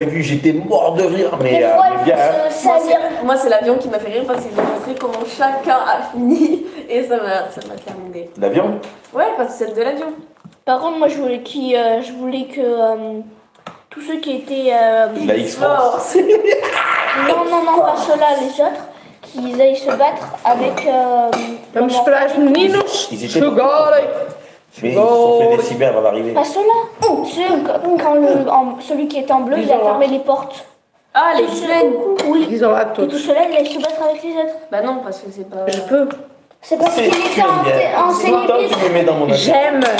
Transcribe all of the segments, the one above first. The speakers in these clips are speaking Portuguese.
J'étais mort de rire, mais bien. Moi, c'est l'avion qui m'a fait rire parce qu'ils ont montré comment chacun a fini et ça m'a terminé. L'avion? Ouais, parce que c'est de l'avion. Par contre, moi, je voulais que tous ceux qui étaient. La X-Force. Non, pas ceux-là, les autres, qu'ils aillent se battre avec. Comme je place Ninos, mais ils se sont fait des cyber avant d'arriver. Pas ceux-là. Celui qui était en bleu, il a fermé les portes. Ah, les sirènes. Oui. Ils ont hâte. Et tout cela, il allait se battre avec les autres. Bah non, parce que c'est pas... Je peux. C'est parce qu'il était en célibataire. J'aime la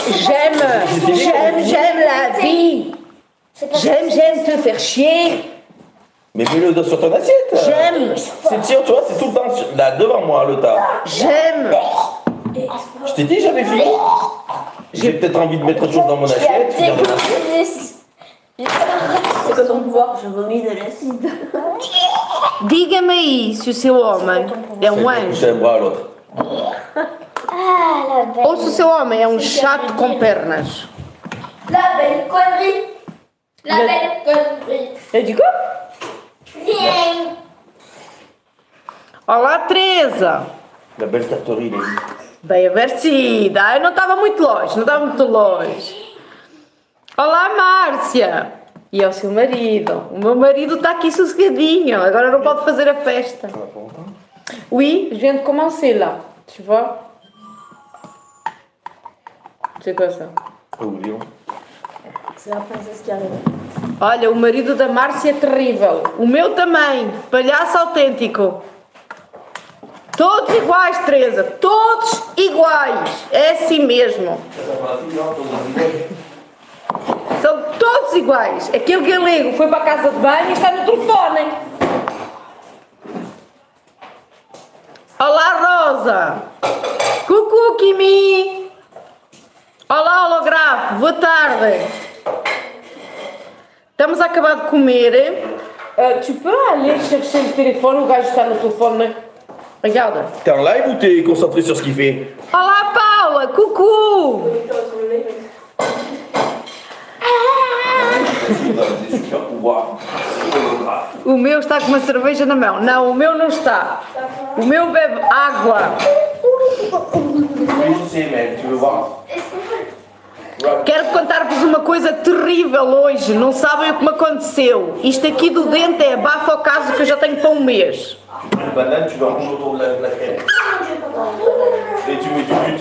vie. J'aime te faire chier. Mais mets-le sur ton assiette. J'aime. C'est tir, tu vois, c'est tout le temps là devant moi, le tas. J'aime. Je t'ai dit, j'avais fini. J'ai peut-être envie de mettre autre chose dans mon assiette. C'est quoi ton pouvoir? Je vomis de l'acide. Diga-me se o seu homem é anjo. Tem bras l'autre. Ou se o seu homem é chato com pernas. La belle connerie. La belle connerie. Eu digo? Rien. Olá, Teresa. La belle tartarie, les gars. Bem avertida, eu não estava muito longe. Olá, Márcia! E ao seu marido. O meu marido está aqui sossegadinho, agora não pode fazer a festa. Oui, je viens de commencer là, tu vois? C'est quoi ça? C'est la princesse que arrive. Olha, o marido da Márcia é terrível. O meu também, palhaço autêntico. Todos iguais, Teresa. Todos iguais. É assim mesmo. São todos iguais. Aquele galego foi para a casa de banho e está no telefone. Olá, Rosa. Cucu, Kimi. Olá, holografo. Boa tarde. Estamos a acabar de comer. Tu peux aller chercher o telefone? O gajo está no telefone. Regarde. T'es en live ou t'es concentré sur ce qu'il fait? Olá, Paula! Coucou! O meu está com uma cerveja na mão. Não, o meu não está. O meu bebe água. Quero contar-vos uma coisa terrível hoje. Não sabem o que me aconteceu. Isto aqui do dente é abafa ao caso que eu já tenho para um mês. Une banane, tu la ranges autour de la crème. Et tu mets du but.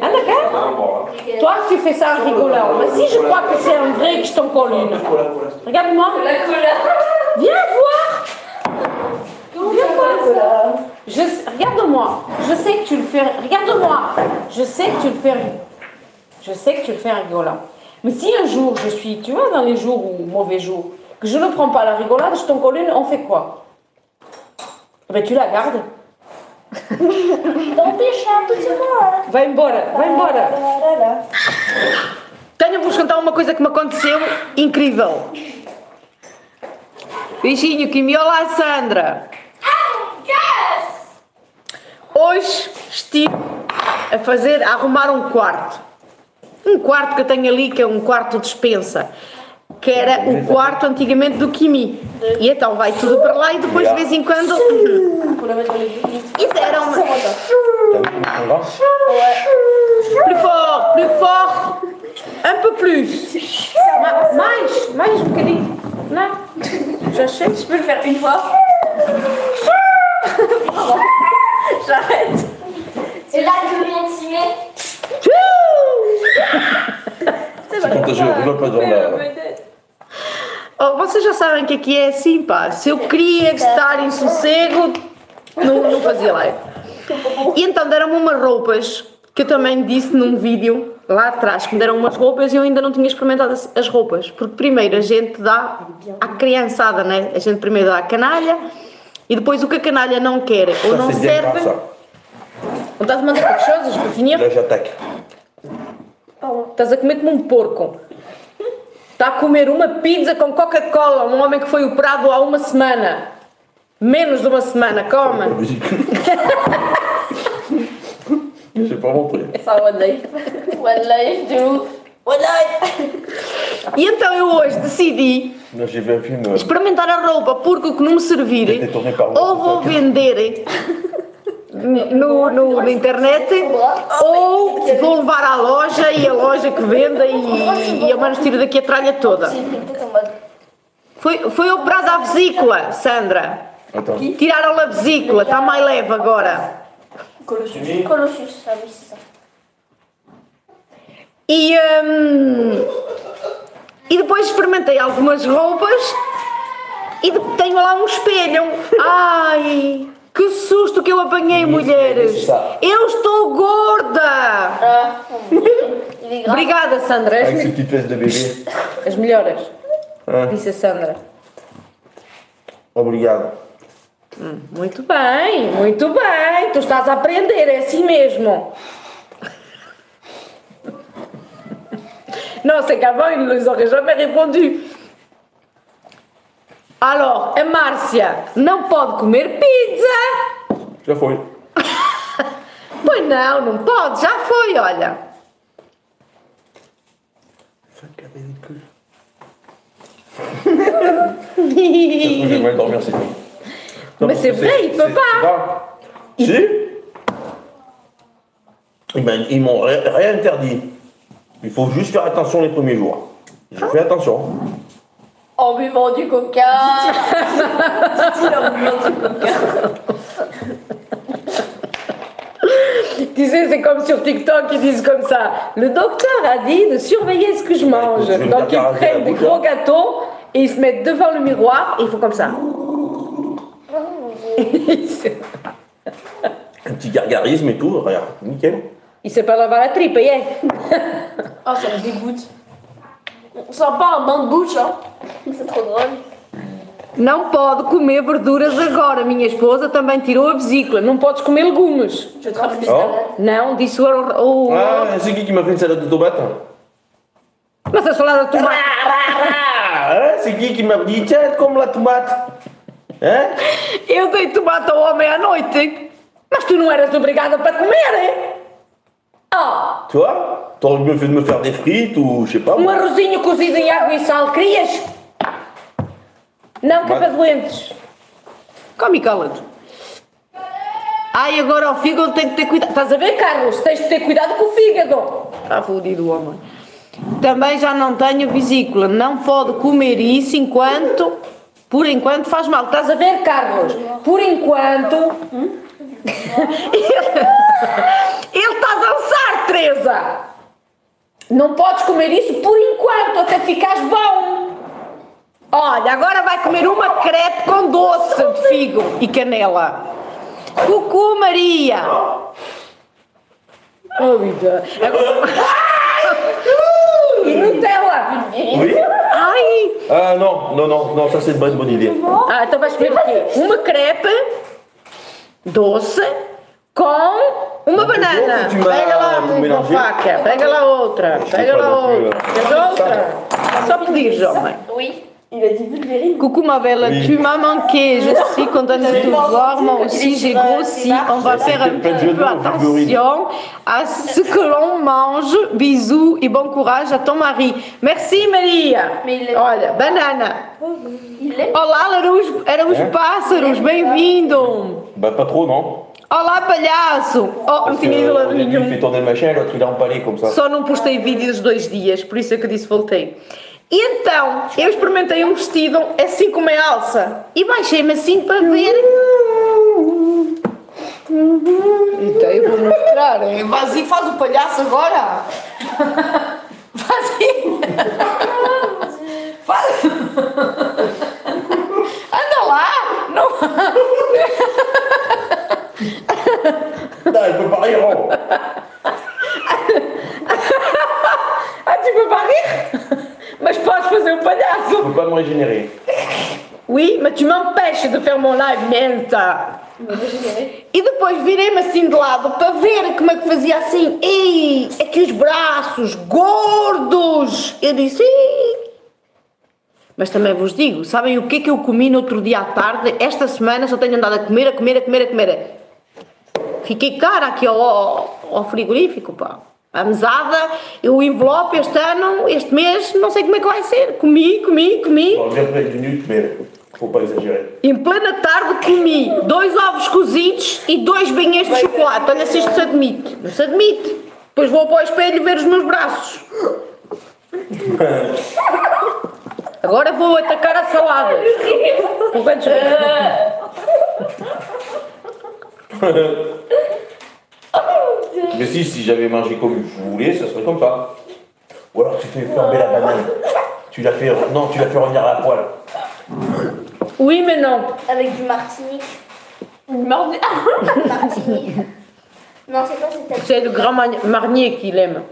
Un Toi, tu fais ça en rigolant. Mais si je crois que c'est un vrai que je t'en colle une. Regarde-moi. Viens voir. Viens voir. Regarde-moi. Je sais que tu le fais. Regarde-moi. Je sais que tu le fais. Je sais que tu le fais en rigolant. Mais si un jour je suis, tu vois, dans les jours ou mauvais jours, que je ne prends pas la rigolade, je t'en colle une, on fait quoi? Ben tu la gardes. Vai embora. Tenho-vos contar uma coisa que me aconteceu incrível. Beijinho, Kimi. Olá, Sandra. Hoje estive a arrumar um quarto. Um quarto que eu tenho ali, que é um quarto dispensa, que era o quarto antigamente do Kimi. E então vai tudo para lá e depois de vez em quando. Isso era uma. Plus fort, un peu plus. Mais um bocadinho. Não? Já sei. Je peux le faire une fois. J'arrête. Et là, je viens de s'y mettre. Oh, vocês já sabem que aqui é assim, pá. Se eu queria estar em sossego, não fazia live. E então deram-me umas roupas, que eu também disse num vídeo lá atrás, que me deram umas roupas e eu ainda não tinha experimentado as roupas. Porque primeiro a gente dá à criançada, né? A gente primeiro dá à canalha. E depois o que a canalha não quer ou não serve. Não estás a mandar as coisas, pequenininha? Estás a comer como um porco. Está a comer uma pizza com Coca-Cola, um homem que foi operado há uma semana. Menos de uma semana, coma. Je peux montrer. Só one life. One life, Drew. One life. E então eu hoje decidi experimentar a roupa, porque o que não me servir ou vou vender na internet ou vou levar à loja e a loja que venda e eu menos tiro daqui a tralha toda. Foi operada a vesícula, Sandra. Então. Tiraram a vesícula, está mais leve agora. E depois experimentei algumas roupas e tenho lá um espelho. Ai, que susto que eu apanhei, mulheres! Eu estou gorda! Obrigada, Sandra. As melhoras, disse a Sandra. Obrigado. Muito bem, muito bem. Tu estás a aprender, é assim mesmo. Non, c'est qu'avant, ils ne les auraient jamais répondu. Alors, a Márcia não pode comer pizza. Já foi. Pois não, não pode, já foi, olha. Mais c'est vrai, il peut pas. Si. Ils m'ont réinterdit. Il faut juste faire attention les premiers jours. Je fais attention. En buvant du coca. En buvant du coca. Tu sais, c'est comme sur TikTok, ils disent comme ça. Le docteur a dit de surveiller ce que je mange. Donc ils prennent des gros gâteaux et ils se mettent devant le miroir et ils font comme ça. Un petit gargarisme et tout, regarde, nickel. Il sait pas laver la tripe, yeah. Oh, ça me dégoûte. On sent pas un bain de bouche, hein. C'est trop drôle. Não pode comer verduras agora. Minha esposa também tirou a vesícula. Não podes comer legumes. Je trappe des salades. Não, disse o... Ah, c'est qui m'a fait une salade de tomate? Mas a salada de tomate... C'est qui m'a dit, tiens, comme la tomate. Eu dei tomate ao homem à noite. Mas tu não eras obrigada para comer, hein? Oh. Tu vois, t'aurais mieux fait de me faire des frites ou je sais pas. Um arrozinho cozido em água e sal, querias? Não, que é para doentes. Come e cala-te. Ai, agora o fígado tem que ter cuidado. Estás a ver, Carlos? Tens de ter cuidado com o fígado. Está fodido o homem. Também já não tenho vesícula. Não pode comer isso enquanto... Por enquanto faz mal. Estás a ver, Carlos? Por enquanto... Ele está a dançar, Teresa! Não podes comer isso por enquanto, até ficares bom! Olha, agora vai comer uma crepe com doce de figo e canela. Cucu, Maria! Oh, vida! E Nutella! Ai! Ah, não, não, não, não, ça c'est une bonne idée. Ah, então vais comer o quê? Uma crepe doce com uma banana. Pega lá uma faca, pega lá outra, pega lá outra, pega outra. Só pedir, jovem. Coucou ma belle, tu m'as manqué. Je suis contente de te voir. Moi aussi, j'ai grossi. On va faire un petit peu attention à ce que l'on mange. Bisous et bon courage à ton mari. Merci, Maria. Olha, banana. Olá, Araújo Pássaros, bem-vindo. Bah, pas trop, não? Olá, palhaço! Oh, não tinha ido lá nenhum. Só não postei vídeos 2 dias, por isso é que disse voltei. E então, eu experimentei um vestido assim como é alça. E baixei-me assim para ver. Então, eu vou mostrar. Vas e faz o palhaço agora. Vas e... Faz... Anda lá! Não... Je peux pas rire. Ah, tu peux pas rire? Mais je pense que je faisais un palhaço. Je peux pas me régénérer. Oui, mais tu m'empêches de faire mon live, menta. E depois virei-me assim de lado para ver como é que fazia assim. Ei, aqui os braços gordos. Eu disse, ei. Mas também vos digo, sabem o que é que eu comi no outro dia à tarde? Esta semana só tenho andado a comer, a comer, a comer, a comer. Fiquei cara aqui, ó, ao frigorífico, pá. A mesada, o envelope este ano, este mês, não sei como é que vai ser. Comi. Bom, em plena tarde comi 2 ovos cozidos e 2 bainhas de chocolate. Olha se isto se admite. Não se admite. Depois vou para o espelho ver os meus braços. Agora vou atacar as saladas. Mais si j'avais mangé comme je voulais, ça serait comme ça. Ou alors tu fais flamber la banane. Tu la fais, non, tu la fais revenir à la poêle. Oui, mais non. Avec du martini. Martini. Non, c'est pas cette. C'est le grand marnier qu'il aime.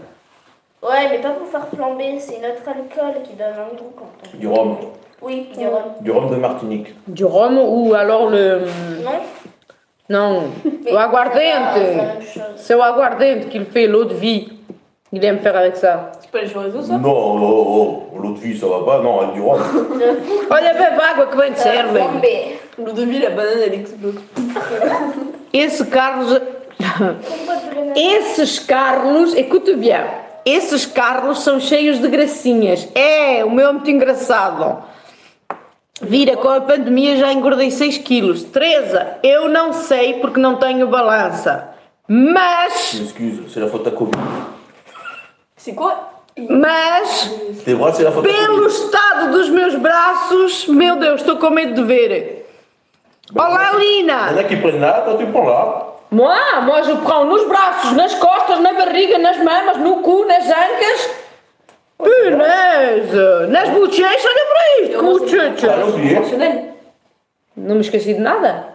Ouais, mais pas pour faire flamber, c'est notre alcool qui donne un goût quand on... Du rhum. Oui, du rhum. Du rhum de Martinique. Du rhum ou alors le... Non. Não, o aguardente. Seu aguardente que ele fez, l'eau de vie. Il aime faire avec ça. Tu peux le jouer ou ça? Não, l'eau de vie, ça va pas, não, é du rhum. Olha, bebe água que bem te serve. L'eau de vie, a banana, ele explode. Esses Carlos, écoute bem, esses Carlos são cheios de gracinhas. É, o meu é muito engraçado. Vira, com a pandemia já engordei 6 quilos. Teresa, eu não sei porque não tenho balança. Mas... Desculpa, será falta de Covid. Mas... Pelo estado dos meus braços, meu Deus, estou com medo de ver. Olá, Lina! Não é que prende nada, estou por lá. Moi, eu prendo nos braços, nas costas, na barriga, nas mamas, no cu, nas ancas... Peneza! Nas bochechas, olha para isto! Bochechas! Não me esqueci de nada?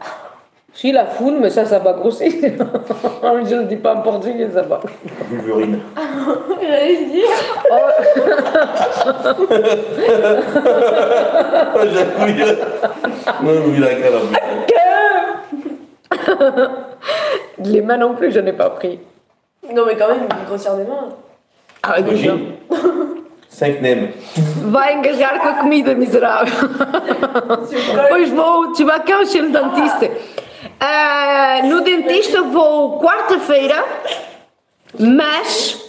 Si la foule, mas ça va grossir. Je ne dis pas en portugais, ça va. Vulverine. J'allais dire. J'appuie. Non, il a qu'à la boue. Les mains non plus, je n'ai pas pris. Non, mais quand même, grossir des mains. Ah, imagine. Sem que nem. Vai engasgar com a comida, miserável. Pois vou, Chibaca, cheio de dentista. No dentista vou quarta-feira, mas,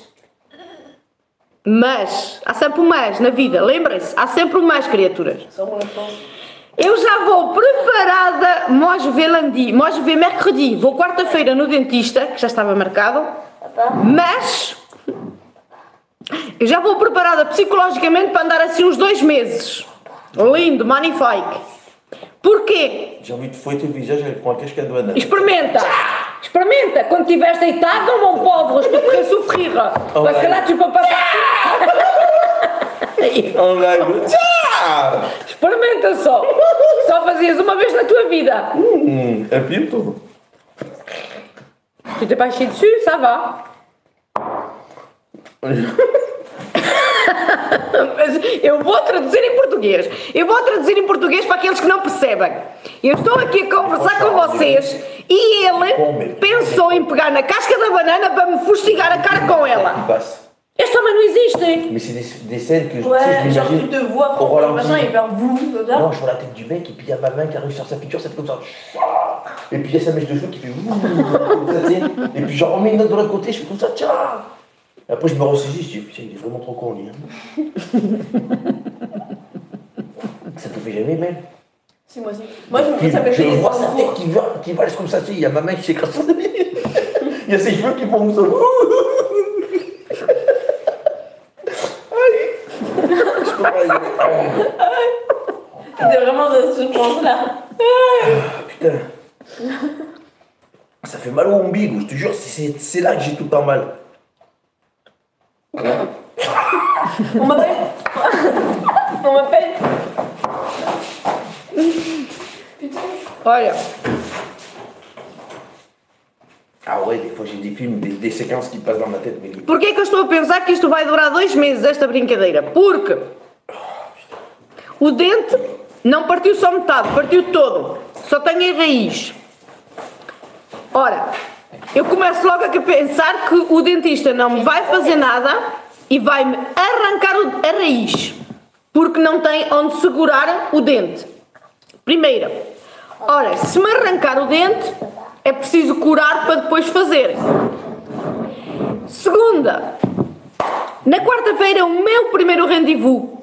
há sempre um mais na vida, lembrem-se, há sempre um mais, criaturas. Eu já vou preparada, moi je vais mercredi, vou quarta-feira no dentista, que já estava marcado, mas... Eu já vou preparada psicologicamente para andar assim uns 2 meses. Lindo, magnifique. Porquê? Já me foi teu viajante com a casca do anão. Experimenta! Experimenta! Quando estiveres deitado, não vão povos para te sofrer. Mas que lá tu peux passar. Experimenta só! Só fazias uma vez na tua vida. É pinto. Tu t'es pas chié dessus, ça va. Mas eu vou traduzir em português para aqueles que não percebem. Eu estou aqui a conversar com vocês e ele pensou em pegar na casca da banana para me fustigar a cara com ela. Este homem não existe. Mas c'est des scènes que tu te vois prendre le machin et faire boum. Non, je vois la tête du mec et puis il y a ma main qui arrive sur sa piqûre, ça fait comme ça. Et puis il y a sa mèche de cheveux qui fait boum. Et puis j'en remets une autre de l'autre côté, je fais comme ça, tiens. Après, je me ressaisis, je dis, putain, il est vraiment trop con, lui. Ça te fait jamais, même. Si, moi aussi. Moi, je me fais ça péter. Je vois sa tête qui valse comme ça, tu sais, il y a ma main qui s'écrase. Il y a ses cheveux qui font comme ça. Je peux pas les... T'étais vraiment dans ce sens-là. Putain. Ça fait mal au ombligo, je te jure, c'est là que j'ai tout le temps mal. On m'appelle. Putain. Voilà. Ah ouais, des fois j'ai des films, des séquences qui passent dans ma tête. Mais... Porquê que eu estou a pensar que isto vai durar 2 meses, esta brincadeira? Porque o dente não partiu só metade, partiu todo. Só tem a raiz. Ora, eu começo logo a pensar que o dentista não me vai fazer nada e vai-me arrancar a raiz, porque não tem onde segurar o dente. Primeira. Ora, se me arrancar o dente, é preciso curar para depois fazer. Segunda, na quarta-feira, o meu primeiro rendezvous.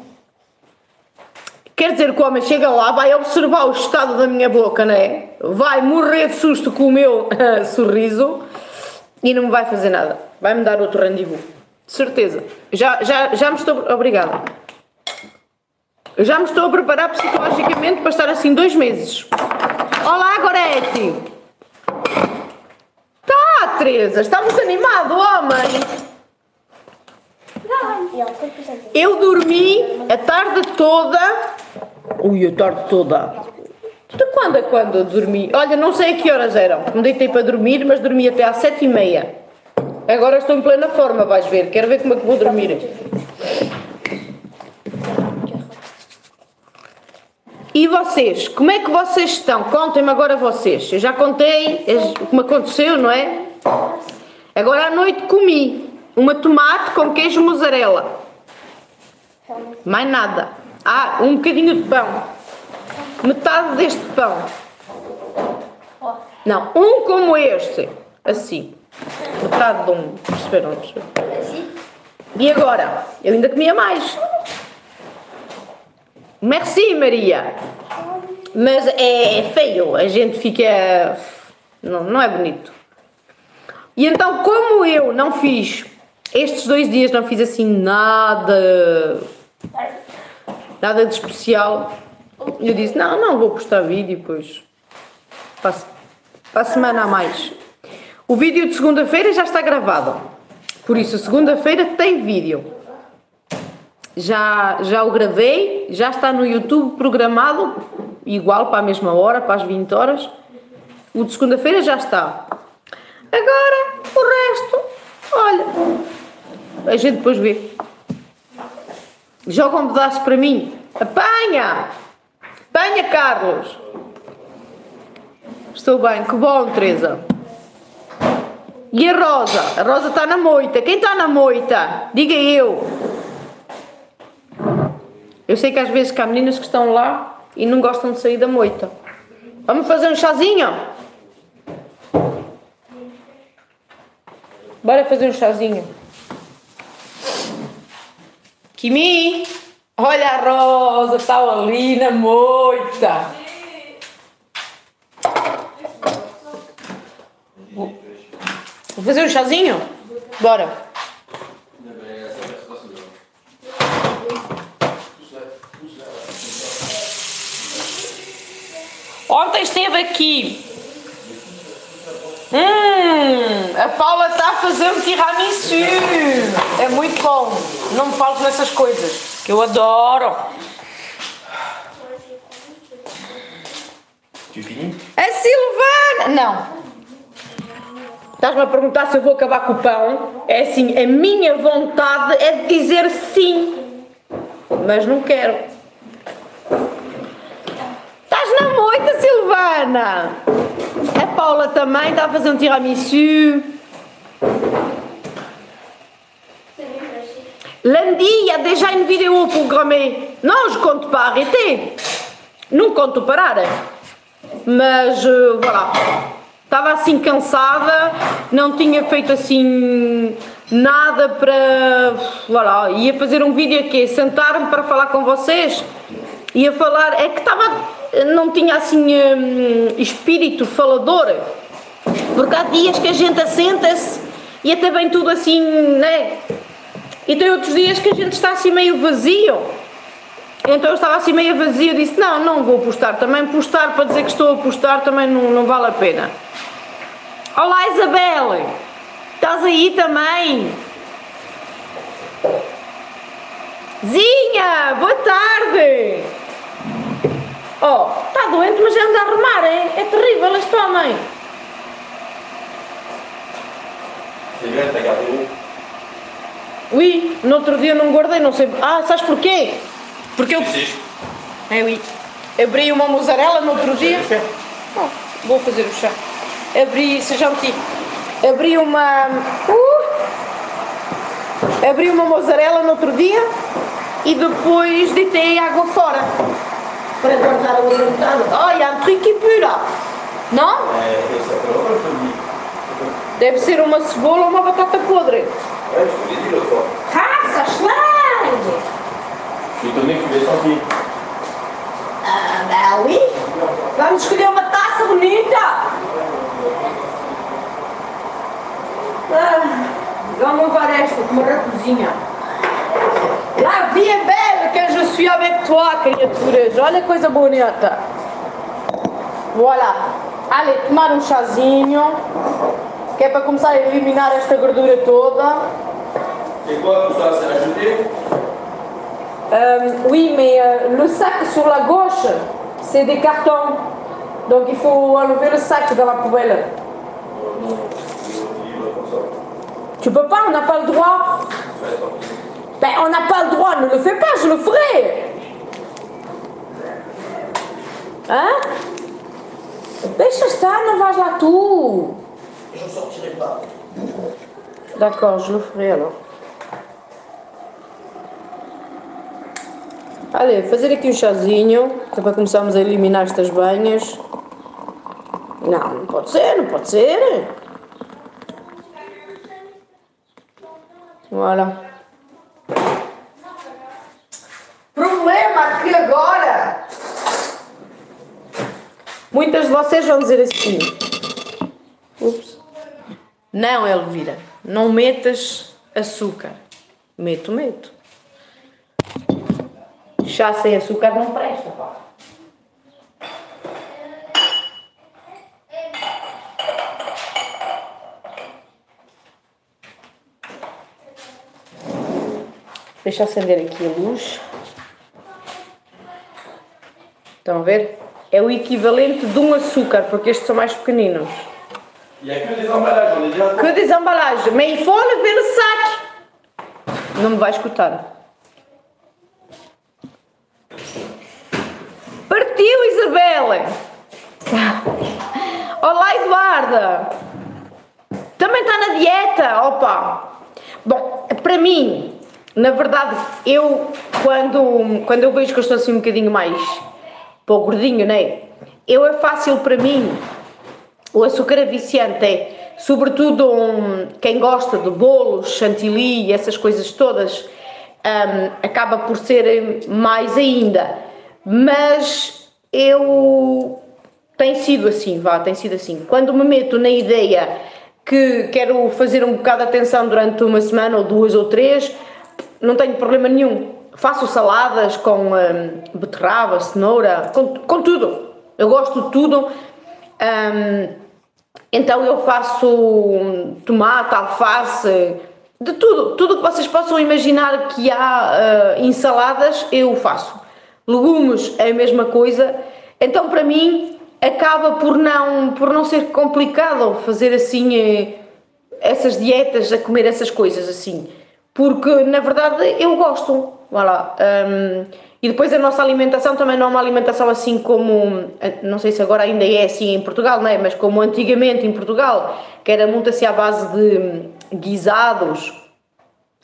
Quer dizer que o homem chega lá, vai observar o estado da minha boca, não é? Vai morrer de susto com o meu sorriso e não me vai fazer nada. Vai-me dar outro rendezvous. De certeza. Já me estou... Obrigada. Já me estou a preparar psicologicamente para estar assim 2 meses. Olá, Goretti! Tá, Teresa! Estamos animado, homem! Eu dormi a tarde toda... Ui, a tarde toda. De quando a quando eu dormi? Olha, não sei a que horas eram. Me deitei para dormir, mas dormi até às 7:30. Agora estou em plena forma, vais ver. Quero ver como é que vou dormir. E vocês? Como é que vocês estão? Contem-me agora vocês. Eu já contei o que me aconteceu, não é? Agora à noite comi uma tomate com queijo mussarela. Mais nada. Ah, um bocadinho de pão. Metade deste pão. Não, um como este. Assim. Metade de um. Perceberam? E agora? Eu ainda comia mais. Merci, Maria. Mas é feio. A gente fica... Não é bonito. E então, como eu não fiz... Estes 2 dias não fiz assim nada de especial. Eu disse, não vou postar vídeo, pois para a semana a mais. O vídeo de segunda-feira já está gravado, por isso segunda-feira tem vídeo. Já o gravei, já está no YouTube programado, igual para a mesma hora, para as 20 horas. O de segunda-feira já está. Agora, o resto, olha... A gente depois vê. Joga um pedaço para mim. Apanha! Apanha, Carlos! Estou bem. Que bom, Teresa. E a Rosa? A Rosa está na moita. Quem está na moita? Diga eu. Eu sei que às vezes que há meninas que estão lá e não gostam de sair da moita. Vamos fazer um chazinho? Bora fazer um chazinho. Kimi, olha a Rosa, está ali na moita. Vou fazer um chazinho? Bora. Ontem esteve aqui. A Paula está a fazer um tiramisu. É muito bom. Não me falo nessas coisas, que eu adoro. A Silvana! Não. Estás-me a perguntar se eu vou acabar com o pão. É assim, a minha vontade é de dizer sim. Mas não quero. Estás na moita, Silvana! A Paula também está a fazer um tiramisu. Lundi, il y a déjà une vidéo programmée. Não, je compte pas arrêter. Não conto parar. Mas, voilà. Estava assim cansada, não tinha feito assim nada para... Voilà, ia fazer um vídeo aqui, sentar-me para falar com vocês. Ia falar, é que estava... Não tinha assim espírito falador, porque há dias que a gente assenta-se e até bem tudo assim, né? E tem outros dias que a gente está assim meio vazio. Então eu estava assim meio vazio e disse, não vou postar também. Postar para dizer que estou a postar também não vale a pena. Olá, Isabel! Estás aí também? Zinha, boa tarde! Oh, está doente, mas anda a remar, hein? É terrível este homem. Ui, no outro dia não guardei, não sei... Ah, sabes porquê? Porque eu... É, ui. Abri uma mussarela no outro dia... Oh, vou fazer o chá. Abri... Seja gentil. Abri uma... Abri uma mussarela no outro dia e depois deitei a água fora. Para guardar a outra metade. Oh, il y a un truc qui pue là. Não? É, eu só Deve ser uma cebola ou uma batata podre. Caça, schlange! Eu também queria só aqui. Ah, não, e? Vamos escolher uma taça bonita! Dá uma varesta, uma raposinha. La vie est belle que je suis avec toi, criaturas. Olha que coisa bonita. Voilà. Allez, tomar um chazinho. Que é para começar a eliminar esta gordura toda. E quando ça s'est ajouté? Oui, mais le sac sur la gauche, c'est des cartons. Donc il faut enlever le sac de la poubelle. Tu peux pas, on n'a pas le droit. Ben, on n'a pas le droit, ne le fais pas, je le ferai. Hein? Deixa estar, não vais lá tu. Je ne sortirai pas. D'accord, je le ferai alors. Olha, fazer aqui um chazinho, que é para começarmos a eliminar estas banhas. Não, não pode ser, não pode ser. Voilà. Problema aqui agora. Muitas de vocês vão dizer assim. Ups. Não, Elvira, não metas açúcar. Meto. Chá sem açúcar não presta, pá. Deixa eu acender aqui a luz. Estão a ver? É o equivalente de um açúcar, porque estes são mais pequeninos. E é que desembalagem? Mas folha pelo saque. Não me vai escutar. Partiu, Isabela! Olá, Eduarda! Também está na dieta? Opa! Bom, para mim... Na verdade, eu, quando eu vejo que eu estou assim um bocadinho mais pouco gordinho, não é? É fácil para mim, o açúcar é viciante, é, sobretudo quem gosta de bolos, chantilly e essas coisas todas, acaba por ser mais ainda, mas eu, tem sido assim, quando me meto na ideia que quero fazer um bocado de atenção durante uma semana ou duas ou três, não tenho problema nenhum, faço saladas com beterraba, cenoura, com tudo, eu gosto de tudo, então eu faço tomate, alface, de tudo que vocês possam imaginar que há em saladas eu faço, legumes é a mesma coisa, então para mim acaba por não ser complicado fazer assim essas dietas, a comer essas coisas assim. Porque, na verdade, eu gosto, vai lá, e depois a nossa alimentação também não é uma alimentação assim como, não sei se agora ainda é assim em Portugal, não é? Mas como antigamente em Portugal, que era muito assim à base de guisados,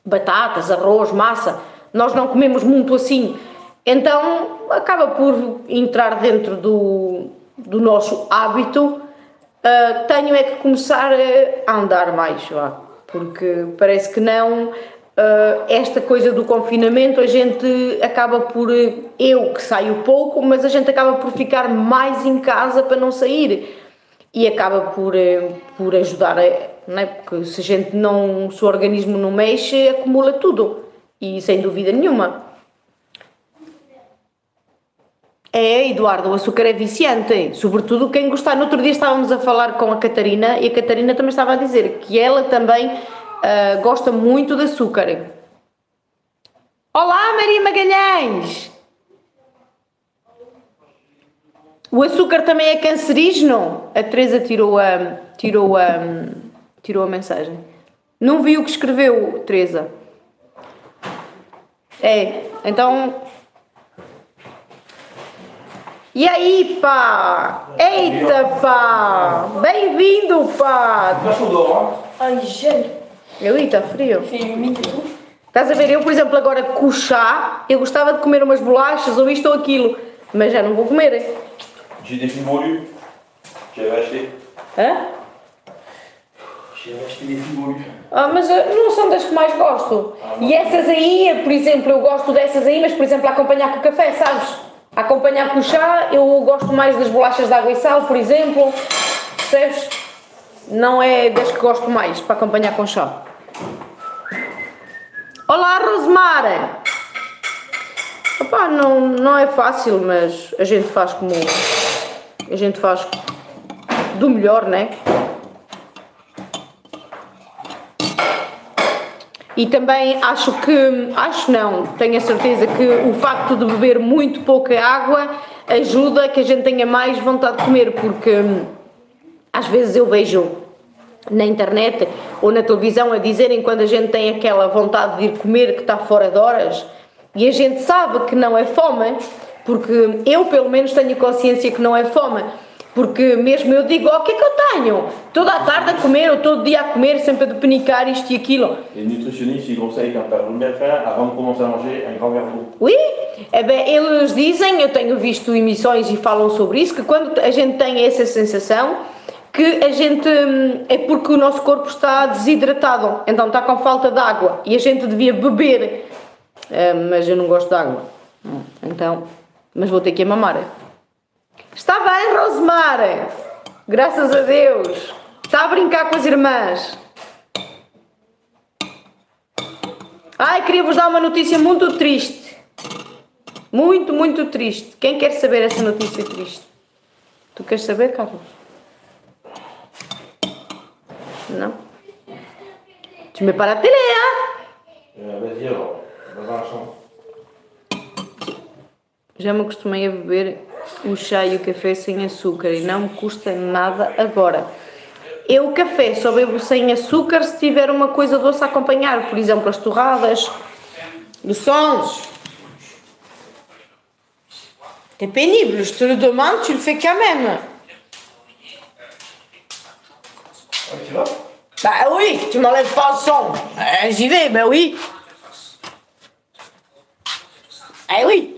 batatas, arroz, massa, nós não comemos muito assim, então acaba por entrar dentro do nosso hábito, tenho é que começar a andar mais, lá, porque parece que não... Esta coisa do confinamento a gente acaba por, eu que saio pouco, mas a gente acaba por ficar mais em casa para não sair e acaba por ajudar, não é? Porque se a gente não, se o organismo não mexe, acumula tudo e sem dúvida nenhuma. É, Eduardo, o açúcar é viciante, sobretudo quem gostar. No outro dia estávamos a falar com a Catarina e a Catarina também estava a dizer que ela também gosta muito de açúcar. Olá, Maria Magalhães! O açúcar também é cancerígeno? A Teresa tirou a mensagem. Não vi o que escreveu, Teresa. É, então... E aí, pá! Eita, pá! Bem-vindo, pá! Já chudou, ó? Ai, gente! Eu ia, está frio. Estás a ver, eu por exemplo agora com o chá, eu gostava de comer umas bolachas ou isto ou aquilo, mas já não vou comer. J'ai des fimolus, j'avais acheté. Hein? Ah, mas não são das que mais gosto. E essas aí, por exemplo, eu gosto dessas aí, mas por exemplo, a acompanhar com o café, sabes? A acompanhar com o chá, eu gosto mais das bolachas de água e sal, por exemplo. Percebes? Não é das que gosto mais, para acompanhar com chá. Olá, Rosemara! Opa, não é fácil, mas a gente faz como... A gente faz do melhor, né? E também acho que, tenho a certeza que o facto de beber muito pouca água ajuda a que a gente tenha mais vontade de comer, porque às vezes eu vejo na internet ou na televisão a dizerem quando a gente tem aquela vontade de ir comer que está fora de horas, e a gente sabe que não é fome, porque eu pelo menos tenho consciência que não é fome, porque mesmo eu digo, o que é que eu tenho? Toda a tarde a comer, ou todo dia a comer, sempre a depenicar isto e aquilo. E o nutricionista aconselha que para comer café, avant de começar a manger, um grande verre d'eau. Oui, eles dizem, eu tenho visto emissões e falam sobre isso, que quando a gente tem essa sensação, que a gente, é porque o nosso corpo está desidratado, então está com falta de água, e a gente devia beber, mas eu não gosto de água, então, mas vou ter que mamar. Está bem, Rosemar? Graças a Deus! Está a brincar com as irmãs! Ai, queria-vos dar uma notícia muito triste! Muito, muito triste! Quem quer saber essa notícia triste? Tu queres saber, Carlos? Não? Tu me para a tele, já me acostumei a beber o chá e o café sem açúcar e não me custa nada agora. Eu o café só bebo sem açúcar se tiver uma coisa doce a acompanhar, por exemplo, as torradas, sons. É pénible, je te le demande, tu le fais quand même. Bah oui, tu m'enlèves pas le son. J'y vais, bah oui. Ah oui.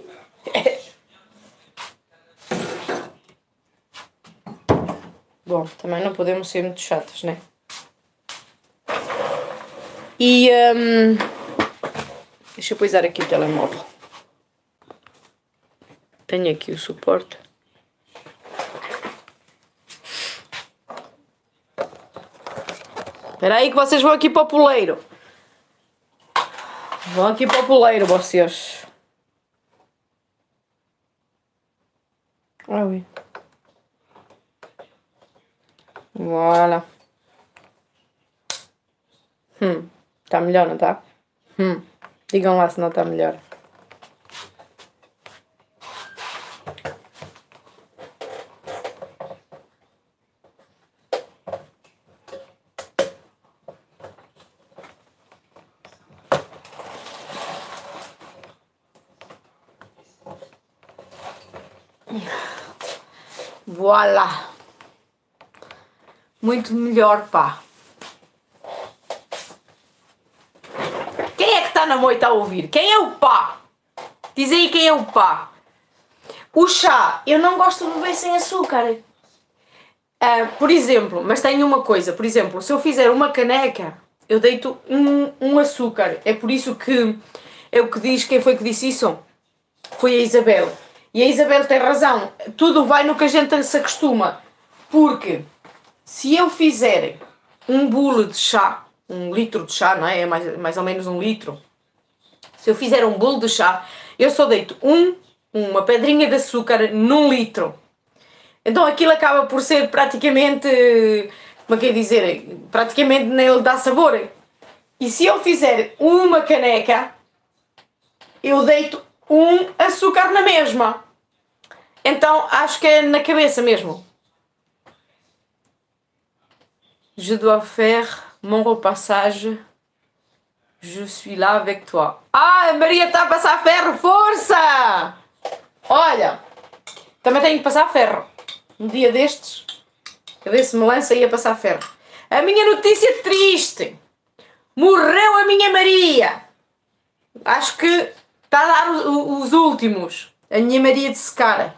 Bom, também não podemos ser muito chatos, né? E deixa eu pousar aqui o telemóvel. Tenho aqui o suporte. Espera aí que vocês vão aqui para o poleiro. Vão aqui para o poleiro, vocês. Ah, oui. Voilà. Está melhor, não está? Digam lá se não está melhor. Voilà. Muito melhor, pá. Quem é que está na moita a ouvir? Quem é o pá? Diz aí quem é o pá. O chá. Eu não gosto de beber sem açúcar. Por exemplo, mas tenho uma coisa. Por exemplo, se eu fizer uma caneca, eu deito um açúcar. É por isso que é o que diz. Quem foi que disse isso? Foi a Isabel. E a Isabel tem razão. Tudo vai no que a gente se acostuma. Porque... se eu fizer um bule de chá, 1 litro de chá, não é? É mais ou menos 1 litro. Se eu fizer um bule de chá, eu só deito uma pedrinha de açúcar num litro. Então aquilo acaba por ser praticamente, como é que é dizer? Praticamente nele dá sabor. E se eu fizer uma caneca, eu deito um açúcar na mesma. Então acho que é na cabeça mesmo. Je dois faire mon repassage. Je suis là avec toi. Ah, a Maria está a passar ferro. Força! Olha, também tenho que passar ferro. Um dia destes, a ver se me lança aí a passar ferro. A minha notícia triste. Morreu a minha Maria. Acho que está a dar os últimos. A minha Maria de Secara.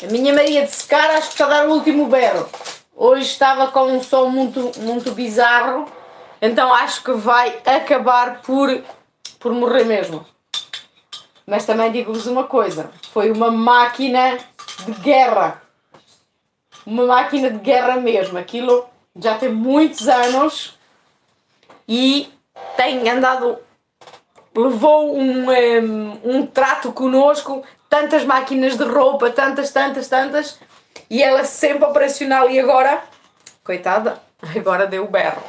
A minha Maria de secar acho que está a dar o último berro. Hoje estava com um sol muito bizarro, então acho que vai acabar por morrer mesmo. Mas também digo-vos uma coisa, foi uma máquina de guerra. Uma máquina de guerra mesmo. Aquilo já tem muitos anos e tem andado... Levou um trato connosco, tantas máquinas de roupa, tantas, e ela sempre operacional. E agora, coitada, agora deu o berro.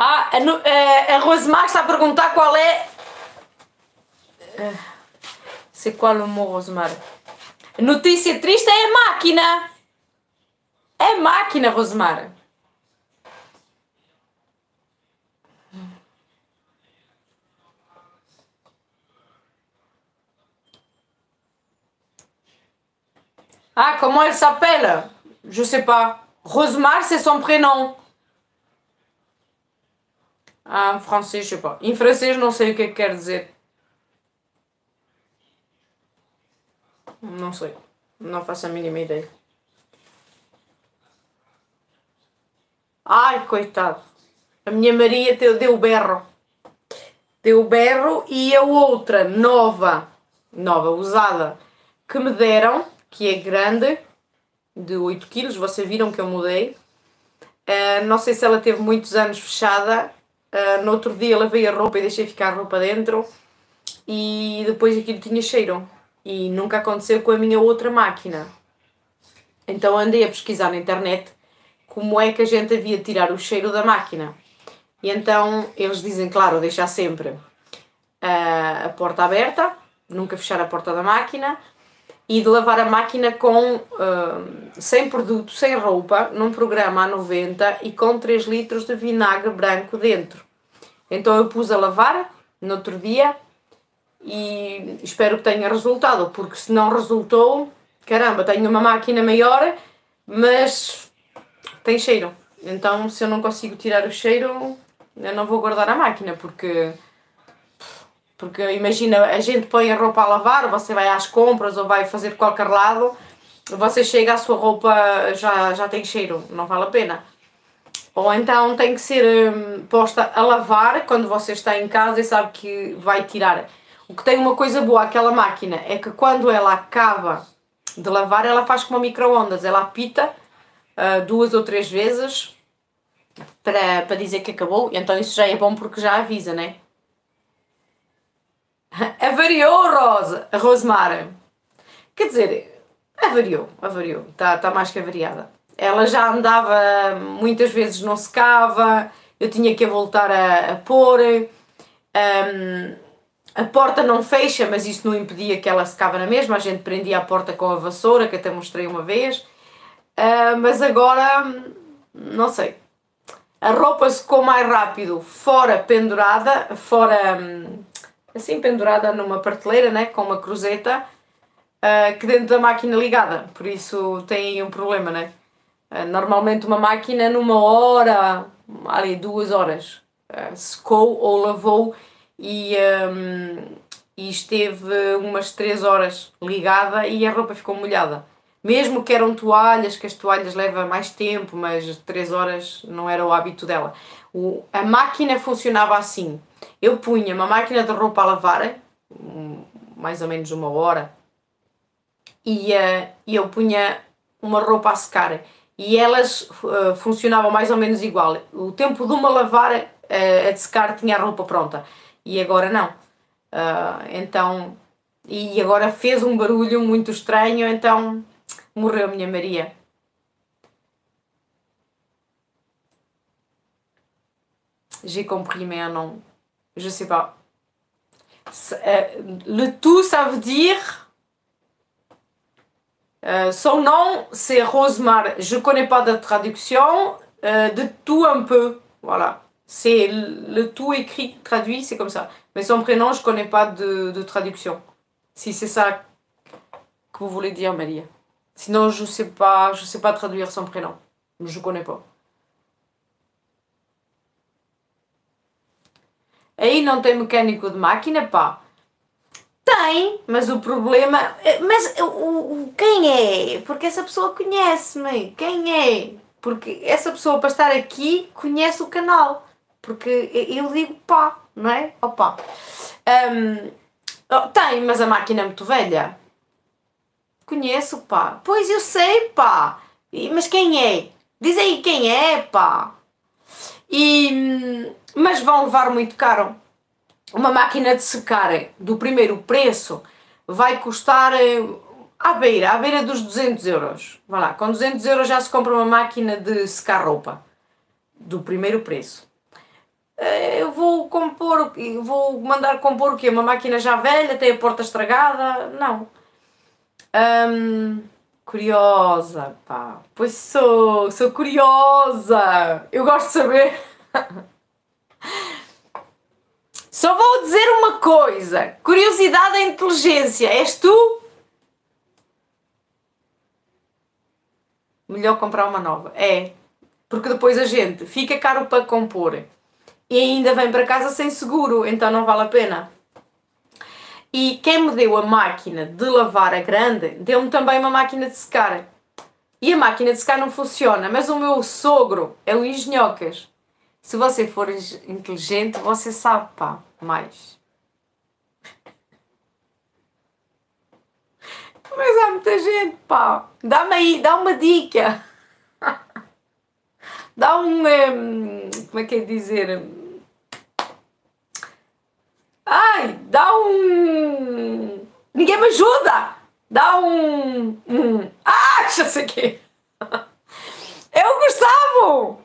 Ah, a Rosemar está a perguntar qual é... Sei qual é o meu, Rosemar. A notícia triste é a máquina. É a máquina, Rosemar. Ah, como ela s'appelle? Je sais pas. Rosemar, c'est son prénom. Ah, em francês, sei lá. Em francês não sei o que é que quer dizer. Não sei. Não faço a mínima ideia. Ai, coitado. A minha Maria deu o berro. Deu o berro, e a outra nova, usada, que me deram, que é grande, de 8 kg, vocês viram que eu mudei. Não sei se ela teve muitos anos fechada. No outro dia lavei a roupa e deixei ficar a roupa dentro e depois aquilo tinha cheiro, e nunca aconteceu com a minha outra máquina. Então andei a pesquisar na internet como é que a gente havia de tirar o cheiro da máquina, e então eles dizem, claro, deixar sempre a porta aberta, nunca fechar a porta da máquina, e de lavar a máquina com sem produto, sem roupa, num programa a 90 e com 3 litros de vinagre branco dentro. Então eu pus a lavar no outro dia e espero que tenha resultado, porque se não resultou, caramba, tenho uma máquina maior, mas tem cheiro. Então se eu não consigo tirar o cheiro, eu não vou guardar a máquina, porque imagina, a gente põe a roupa a lavar, você vai às compras ou vai fazer qualquer lado, você chega, a sua roupa já tem cheiro, não vale a pena. Ou então tem que ser posta a lavar quando você está em casa e sabe que vai tirar. O que tem uma coisa boa aquela máquina é que quando ela acaba de lavar, ela faz como a micro-ondas, ela apita 2 ou 3 vezes para dizer que acabou. Então isso já é bom porque já avisa, né? Avariou, Rosemar. Quer dizer, avariou. Está mais que avariada. Ela já andava, muitas vezes não secava, eu tinha que voltar a pôr. A porta não fecha, mas isso não impedia que ela secava na mesma. A gente prendia a porta com a vassoura, que até mostrei uma vez. Mas agora, não sei. A roupa secou mais rápido, fora pendurada, fora... assim pendurada numa prateleira, né, com uma cruzeta, que dentro da máquina ligada, por isso tem um problema, né? Normalmente uma máquina numa hora, ali 2 horas, secou ou lavou e esteve umas 3 horas ligada e a roupa ficou molhada. Mesmo que eram toalhas, que as toalhas levam mais tempo, mas 3 horas não era o hábito dela. A máquina funcionava assim. Eu punha uma máquina de roupa a lavar, mais ou menos 1 hora, e eu punha uma roupa a secar. E elas funcionavam mais ou menos igual. O tempo de uma lavar, a de secar, tinha a roupa pronta. E agora não. Então... E agora fez um barulho muito estranho, então... Morreu a minha Maria. J'ai compris, mais un nom. Je sais pas. Le tout, ça veut dire... son nom, c'est Rosemar. Je connais pas de traduction. De tout un peu. Voilà. C'est le tout écrit, traduit, c'est comme ça. Mais son prénom, je ne connais pas de traduction. Si c'est ça que vous voulez dire, Maria. Sinon, je sais pas traduire son prénom. Je ne connais pas. Aí não tem mecânico de máquina, pá. Tem, mas o problema... Mas quem é? Porque essa pessoa conhece-me. Quem é? Porque essa pessoa, para estar aqui, conhece o canal. Porque eu digo pá, não é? Opa. Tem, mas a máquina é muito velha. Conheço, pá. Pois eu sei, pá. Mas quem é? Diz aí quem é, pá. Mas vão levar muito caro. Uma máquina de secar do primeiro preço vai custar à beira dos 200 euros. Vai lá, com 200 euros já se compra uma máquina de secar roupa do primeiro preço. Eu vou mandar compor o quê? Uma máquina já velha, tem a porta estragada? Não. Curiosa, pá. Pois sou curiosa. Eu gosto de saber. Só vou dizer uma coisa. Curiosidade é inteligência. És tu? Melhor comprar uma nova. É. Porque depois a gente fica caro para compor. E ainda vem para casa sem seguro. Então não vale a pena. E quem me deu a máquina de lavar a grande, deu-me também uma máquina de secar. E a máquina de secar não funciona, mas o meu sogro é o engenhocas. Se você for inteligente, você sabe, pá, mais. Mas há muita gente, pá. Dá-me aí, dá uma dica. Dá como é que é dizer... Ai, dá um... Ninguém me ajuda! Dá um... Ah, já sei quê! É o Gustavo!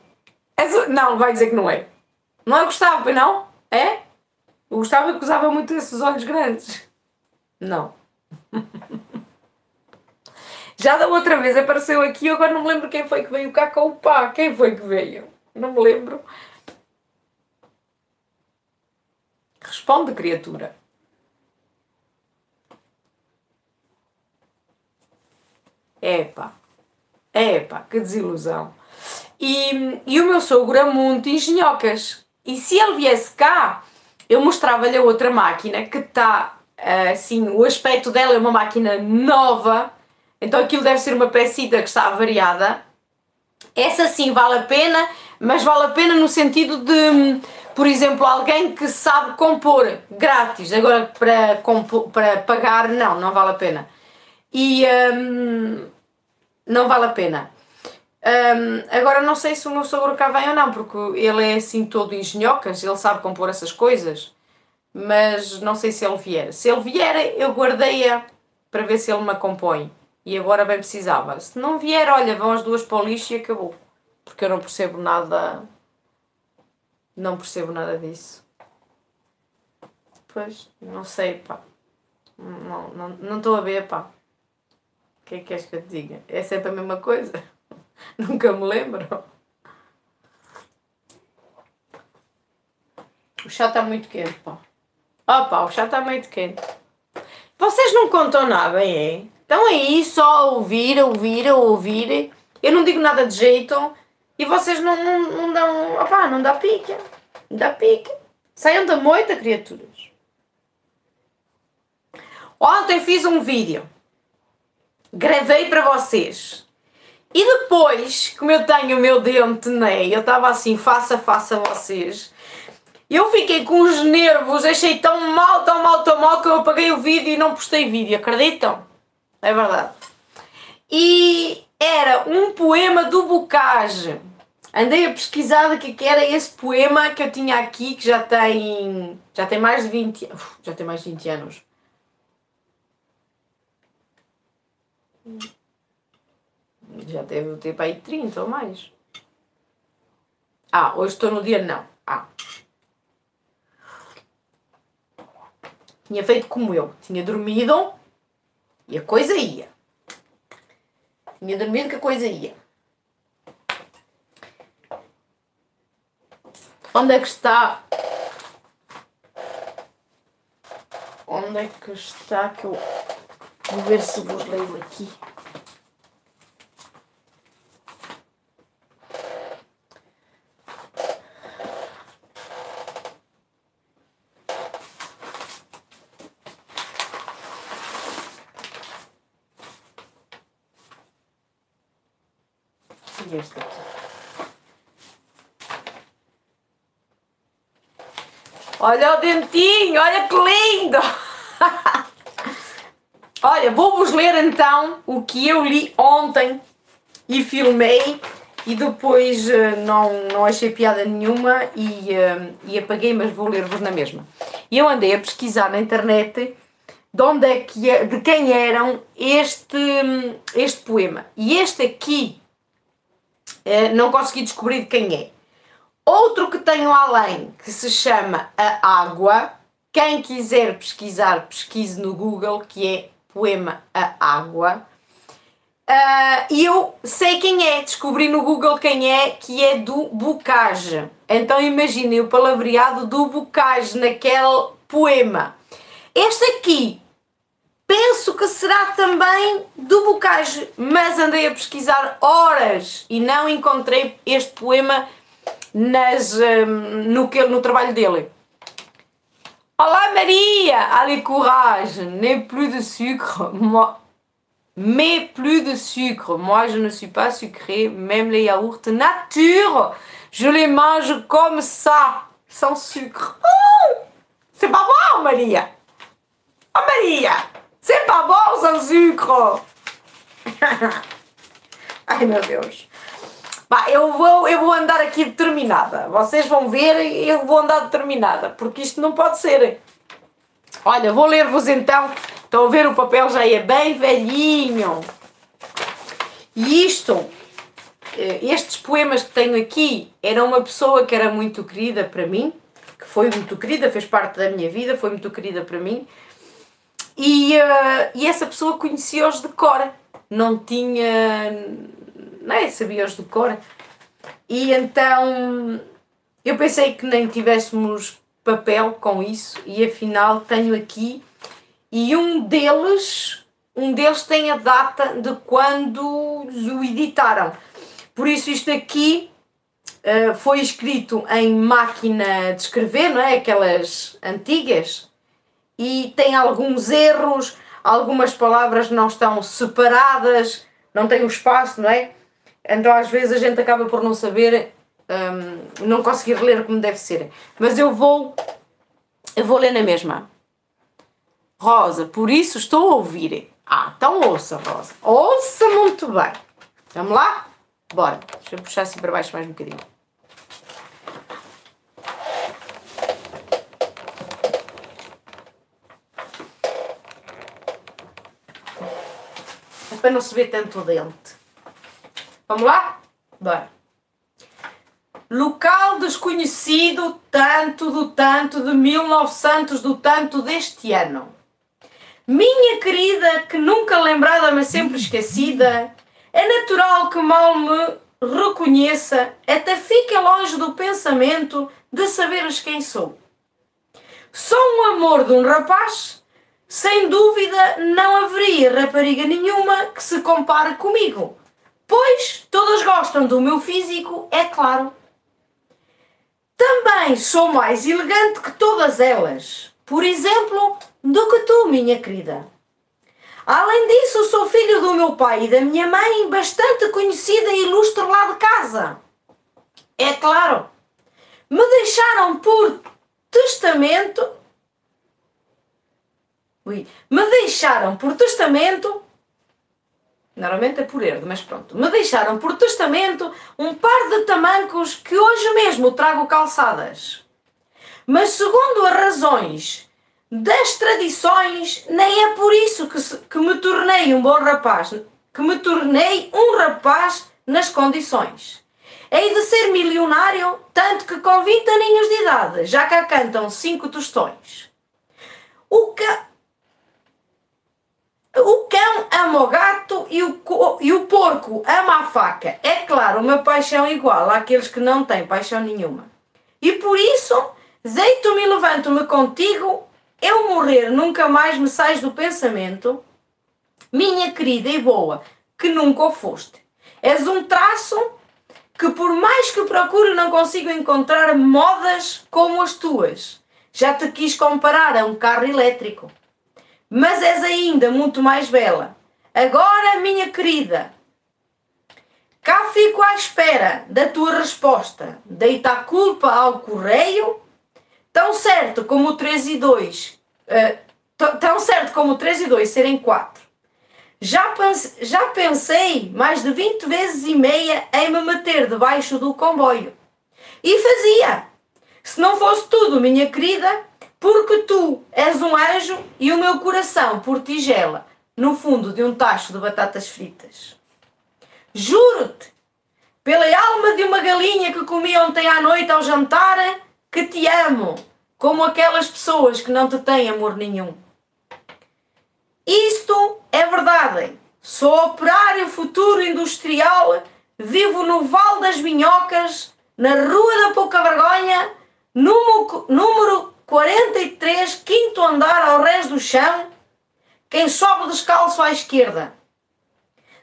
Não, vai dizer que não é. Não é o Gustavo, não? É? O Gustavo é que usava muito esses olhos grandes. Não. Já da outra vez apareceu aqui, agora não me lembro quem foi que veio cá com o pá. Quem foi que veio? Não me lembro. Responde, criatura. Epá, que desilusão. E o meu sogro é muito engenhocas. E se ele viesse cá, eu mostrava-lhe a outra máquina que está, assim, o aspecto dela é uma máquina nova. Então aquilo deve ser uma pecita que está avariada. Essa sim vale a pena, mas vale a pena no sentido de... Por exemplo, alguém que sabe compor grátis, agora para pagar, não vale a pena. E não vale a pena. Agora não sei se o meu sogro cá vem ou não, porque ele é assim todo engenhocas, ele sabe compor essas coisas, mas não sei se ele vier. Se ele vier, eu guardei-a para ver se ele me compõe. E agora bem precisava. Se não vier, olha, vão as duas para o lixo e acabou. Porque eu não percebo nada... Não percebo nada disso. Pois, não sei, pá. Não estou a ver, pá. O que é que queres que eu te diga? É sempre a mesma coisa? Nunca me lembro. O chá está muito quente, pá. Oh, pá, o chá está muito quente. Vocês não contam nada, é? Estão aí só a ouvir. Eu não digo nada de jeito... E vocês não dão... Opá, não dá pica. Não dá pica. Saiam da moita, criaturas. Ontem fiz um vídeo. Gravei para vocês. E depois, como eu tenho o meu dente, né? Eu estava assim, faça vocês. Eu fiquei com os nervos. Achei tão mal que eu apaguei o vídeo e não postei vídeo. Acreditam? É verdade. E... Era um poema do Bocage. Andei a pesquisar o que era esse poema que eu tinha aqui, que já tem mais de 20 anos. Já tem mais de 20 anos. Já deve ter para aí 30 ou mais. Ah, hoje estou no dia não. Ah. Tinha feito como eu. Tinha dormido e a coisa ia. Tinha dormido que a coisa ia. Onde é que está? Onde é que está? Que eu vou ver se vos leio aqui. E este aqui. Olha o dentinho, olha que lindo! Olha, vou-vos ler então o que eu li ontem e filmei e depois não achei piada nenhuma e apaguei, mas vou ler-vos na mesma. E eu andei a pesquisar na internet de onde é que é, de quem eram este poema. E este aqui não consegui descobrir de quem é. Outro que tenho além, que se chama A Água, quem quiser pesquisar, pesquise no Google, que é Poema A Água. E eu sei quem é, descobri no Google quem é, que é do Bocage. Então imaginem o palavreado do Bocage naquele poema. Este aqui, penso que será também do Bocage, mas andei a pesquisar horas e não encontrei este poema no trabalho dele. Olá Maria! Allez courage! N'ai plus de sucre, moi... Mais plus de sucre, moi je ne suis pas sucrée, même les yaourts nature, je les mange comme ça, sans sucre. C'est pas bom, Maria! Oh Maria! C'est pas bom sans sucre! Ai meu Deus! Bah, eu vou andar aqui determinada. Vocês vão ver, eu vou andar determinada. Porque isto não pode ser. Olha, vou ler-vos então. Estão a ver, o papel já é bem velhinho. E isto, estes poemas que tenho aqui, era uma pessoa que era muito querida para mim. Que foi muito querida, fez parte da minha vida, foi muito querida para mim. E essa pessoa conhecia-os de cor. Não tinha... Não é? Sabia-os de cor. E então eu pensei que nem tivéssemos papel com isso e afinal tenho aqui, e um deles tem a data de quando o editaram. Por isso isto aqui foi escrito em máquina de escrever, não é? Aquelas antigas, e tem alguns erros, algumas palavras não estão separadas, não tem um espaço, não é? Então às vezes a gente acaba por não saber, não conseguir ler como deve ser. Mas eu vou ler na mesma. Rosa, por isso estou a ouvir. Ah, então ouça, Rosa. Ouça muito bem. Vamos lá? Bora. Deixa eu puxar assim para baixo mais um bocadinho. É para não se ver tanto o dente. Vamos lá? Bora. Local desconhecido, tanto de 1900, do tanto deste ano. Minha querida, que nunca lembrada, mas sempre esquecida, é natural que mal me reconheça, até fica longe do pensamento de saberes quem sou. Sou um amor de um rapaz, sem dúvida não haveria rapariga nenhuma que se compare comigo. Pois todas gostam do meu físico, é claro. Também sou mais elegante que todas elas, por exemplo, do que tu, minha querida. Além disso, sou filho do meu pai e da minha mãe, bastante conhecida e ilustre lá de casa. É claro, me deixaram por testamento... Normalmente é por herdo, mas pronto. Me deixaram por testamento um par de tamancos que hoje mesmo trago calçadas. Mas segundo as razões das tradições, nem é por isso que me tornei um bom rapaz, que me tornei um rapaz nas condições. Hei de ser milionário, tanto que com 20 aninhos de idade já cá cantam 5 tostões. O cão ama o gato e o porco ama a faca. É claro, uma paixão igual àqueles que não têm paixão nenhuma. E por isso, deito-me e levanto-me contigo, eu morrer nunca mais me sais do pensamento, minha querida e boa, que nunca o foste. És um traço que por mais que procuro não consigo encontrar modas como as tuas. Já te quis comparar a um carro elétrico, mas és ainda muito mais bela. Agora, minha querida, cá fico à espera da tua resposta. Deita a culpa ao correio, tão certo como o 3 e 2, tão certo como o 3 e 2 serem 4. Já pensei mais de 20 vezes e meia em me meter debaixo do comboio. E fazia, se não fosse tudo, minha querida, porque tu és um anjo e o meu coração por ti gela no fundo de um tacho de batatas fritas. Juro-te, pela alma de uma galinha que comi ontem à noite ao jantar, que te amo, como aquelas pessoas que não te têm amor nenhum. Isto é verdade. Sou operário futuro industrial, vivo no Vale das Minhocas, na Rua da Pouca Vergonha, número 43, quinto andar ao rés do chão, quem sobe descalço à esquerda.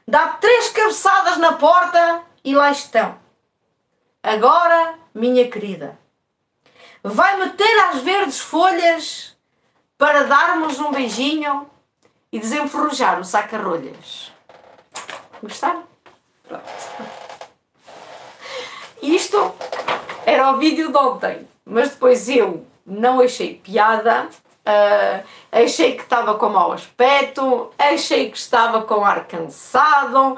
Dá 3 cabeçadas na porta e lá estão. Agora, minha querida, vai meter às verdes folhas para darmos um beijinho e desenferrujar o saca-rolhas. Gostaram? Pronto. Isto era o vídeo de ontem, mas depois eu não achei piada. Achei que estava com mau aspecto, achei que estava com ar cansado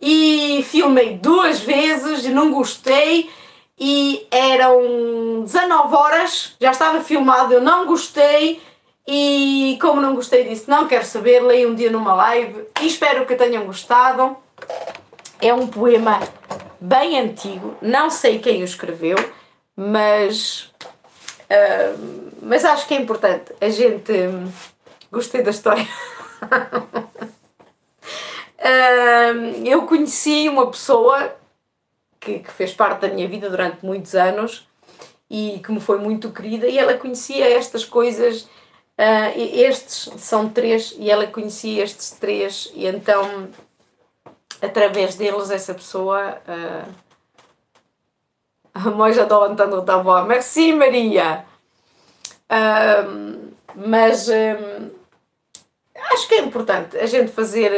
e filmei 2 vezes e não gostei, e eram 19 horas, já estava filmado, eu não gostei e como não gostei disso, não quero saber, leio um dia numa live e espero que tenham gostado. É um poema bem antigo, não sei quem o escreveu, mas acho que é importante. A gente... Gostei da história. Eu conheci uma pessoa que fez parte da minha vida durante muitos anos e que me foi muito querida, e ela conhecia estas coisas. Estes são 3 e ela conhecia estes 3, e então através deles essa pessoa... Moi j'adore ta voix. Merci, Maria! Acho que é importante a gente fazer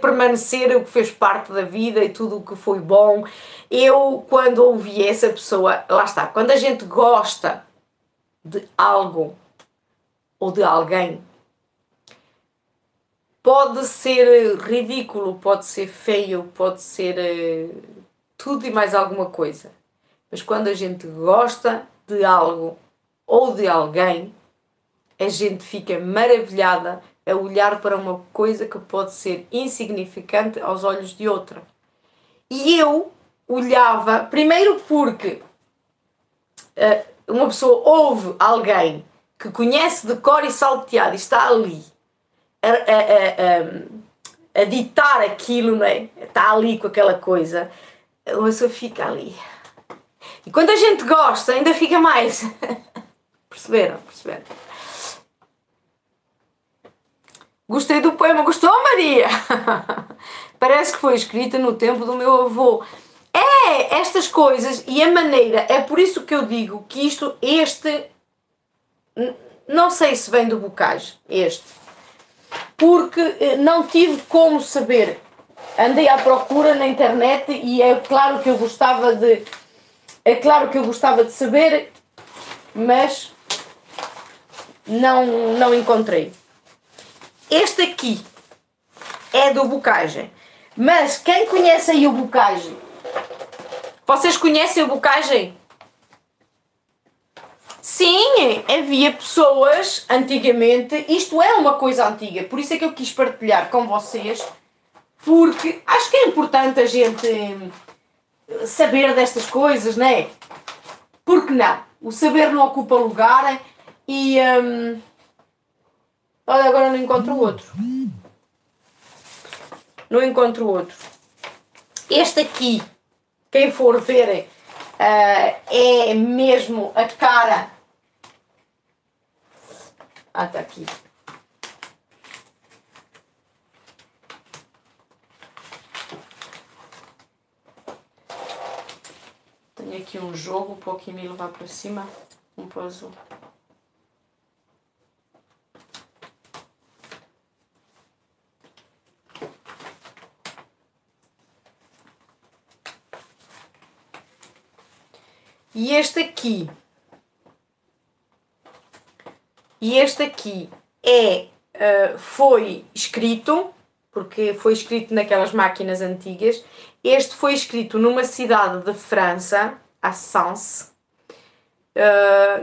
permanecer o que fez parte da vida e tudo o que foi bom. Eu, quando ouvi essa pessoa, lá está, quando a gente gosta de algo ou de alguém, pode ser ridículo, pode ser feio, pode ser... tudo e mais alguma coisa, mas quando a gente gosta de algo ou de alguém, a gente fica maravilhada a olhar para uma coisa que pode ser insignificante aos olhos de outra. E eu olhava, primeiro porque uma pessoa ouve alguém que conhece de cor e salteado e está ali a ditar aquilo, não é? Está ali com aquela coisa. A pessoa fica ali. E quando a gente gosta, ainda fica mais. Perceberam? Perceberam? Gostei do poema. Gostou, Maria? Parece que foi escrita no tempo do meu avô. É, estas coisas e a maneira. É por isso que eu digo que isto, não sei se vem do Bocage, porque não tive como saber. Andei à procura na internet e é claro que eu gostava de... saber, mas não encontrei. Este aqui é do Bocage. Mas quem conhece aí o Bocage? Vocês conhecem o Bocage? Sim, havia pessoas antigamente. Isto é uma coisa antiga, por isso é que eu quis partilhar com vocês, porque acho que é importante a gente saber destas coisas, não é? Porque não? O saber não ocupa lugar e... Olha, agora não encontro o outro. Este aqui, quem for ver é mesmo a cara. Ah, está aqui. Tenho aqui um jogo, um pouquinho me levar para cima, um puzzle. E este aqui. E este aqui foi escrito, porque foi escrito naquelas máquinas antigas. Este foi escrito numa cidade de França, a Sens,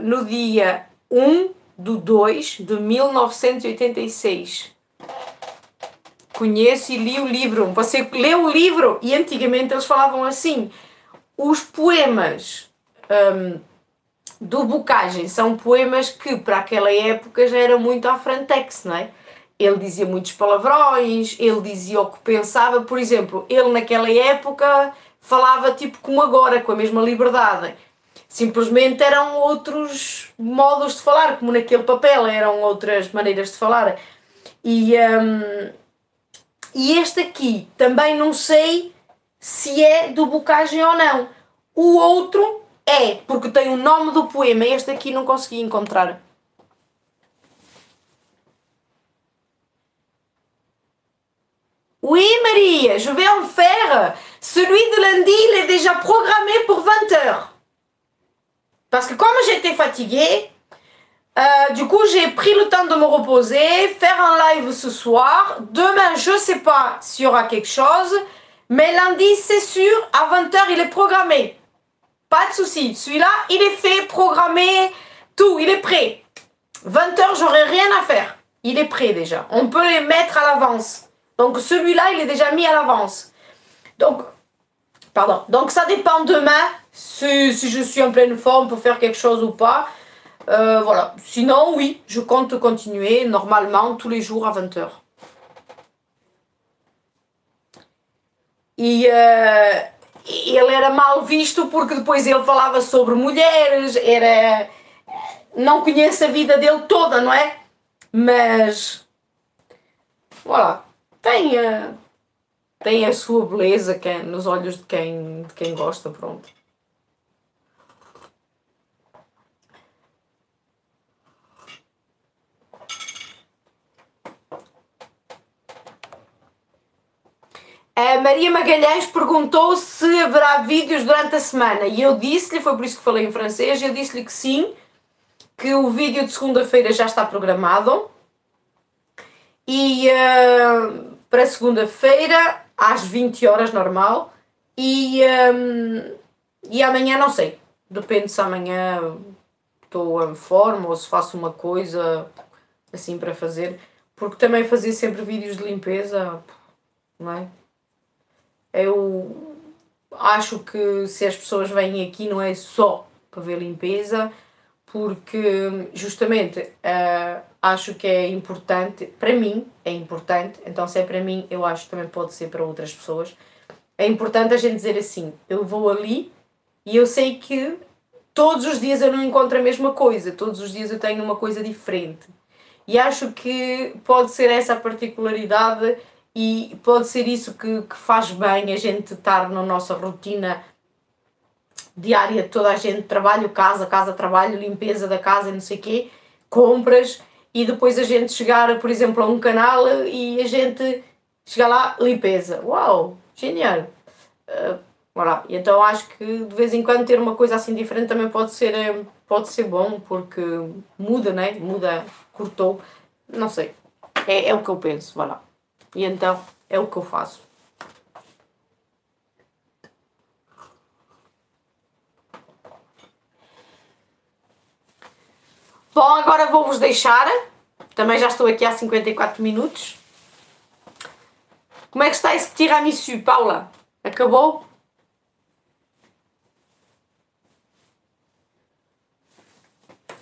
no dia 1/2/1986. Conheço e li o livro. Você leu o livro? E antigamente eles falavam assim, os poemas do Bocage são poemas que para aquela época já era muito à frontex, não é? Ele dizia muitos palavrões, ele dizia o que pensava, por exemplo, ele naquela época falava tipo como agora, com a mesma liberdade, simplesmente eram outros modos de falar, como naquele papel, eram outras maneiras de falar. E este aqui, também não sei se é do Bocage ou não, o outro... É, porque tem o nome do poema. Este aqui não consegui encontrar. Oui, Maria, je vais en faire. Celui de lundi, il est déjà programmé pour 20 h. Parce que comme j'étais fatiguée, du coup, j'ai pris le temps de me reposer, faire un live ce soir. Demain, je sais pas s'il y aura quelque chose, mais lundi, c'est sûr, à 20 h, il est programmé. Pas de souci, celui-là, il est fait, programmé, tout, il est prêt. 20 h, j'aurai rien à faire. Il est prêt déjà. On peut les mettre à l'avance. Donc celui-là, il est déjà mis à l'avance. Donc, pardon. Donc ça dépend demain, si je suis en pleine forme pour faire quelque chose ou pas. Voilà. Sinon, oui, je compte continuer normalement tous les jours à 20 h. Ele era mal visto porque depois ele falava sobre mulheres, era... Não conheço a vida dele toda, não é? Mas... Voilà. Tem a sua beleza nos olhos de quem gosta, pronto. A Maria Magalhães perguntou se haverá vídeos durante a semana e eu disse-lhe, foi por isso que falei em francês, eu disse-lhe que sim, que o vídeo de segunda-feira já está programado e para segunda-feira às 20 h normal e amanhã não sei, depende se amanhã estou em forma ou se faço uma coisa assim para fazer, porque também fazia sempre vídeos de limpeza, não é? Eu acho que se as pessoas vêm aqui não é só para ver limpeza, porque justamente acho que é importante, para mim é importante, então se é para mim eu acho que também pode ser para outras pessoas. É importante a gente dizer assim, eu vou ali e eu sei que todos os dias eu não encontro a mesma coisa, todos os dias eu tenho uma coisa diferente. E acho que pode ser essa a particularidade. E pode ser isso que faz bem a gente estar na nossa rotina diária, toda a gente, trabalho, casa, trabalho, limpeza da casa e não sei o quê, compras, e depois a gente chegar, por exemplo, a um canal e a gente chegar lá, limpeza. Uau, genial! Voilà. Então acho que de vez em quando ter uma coisa assim diferente também pode ser bom, porque muda, né? Muda, cortou, não sei. É o que eu penso, vá lá. E então é o que eu faço. Bom, agora vou-vos deixar. Também já estou aqui há 54 minutos. Como é que está esse tiramisu, Paula? Acabou?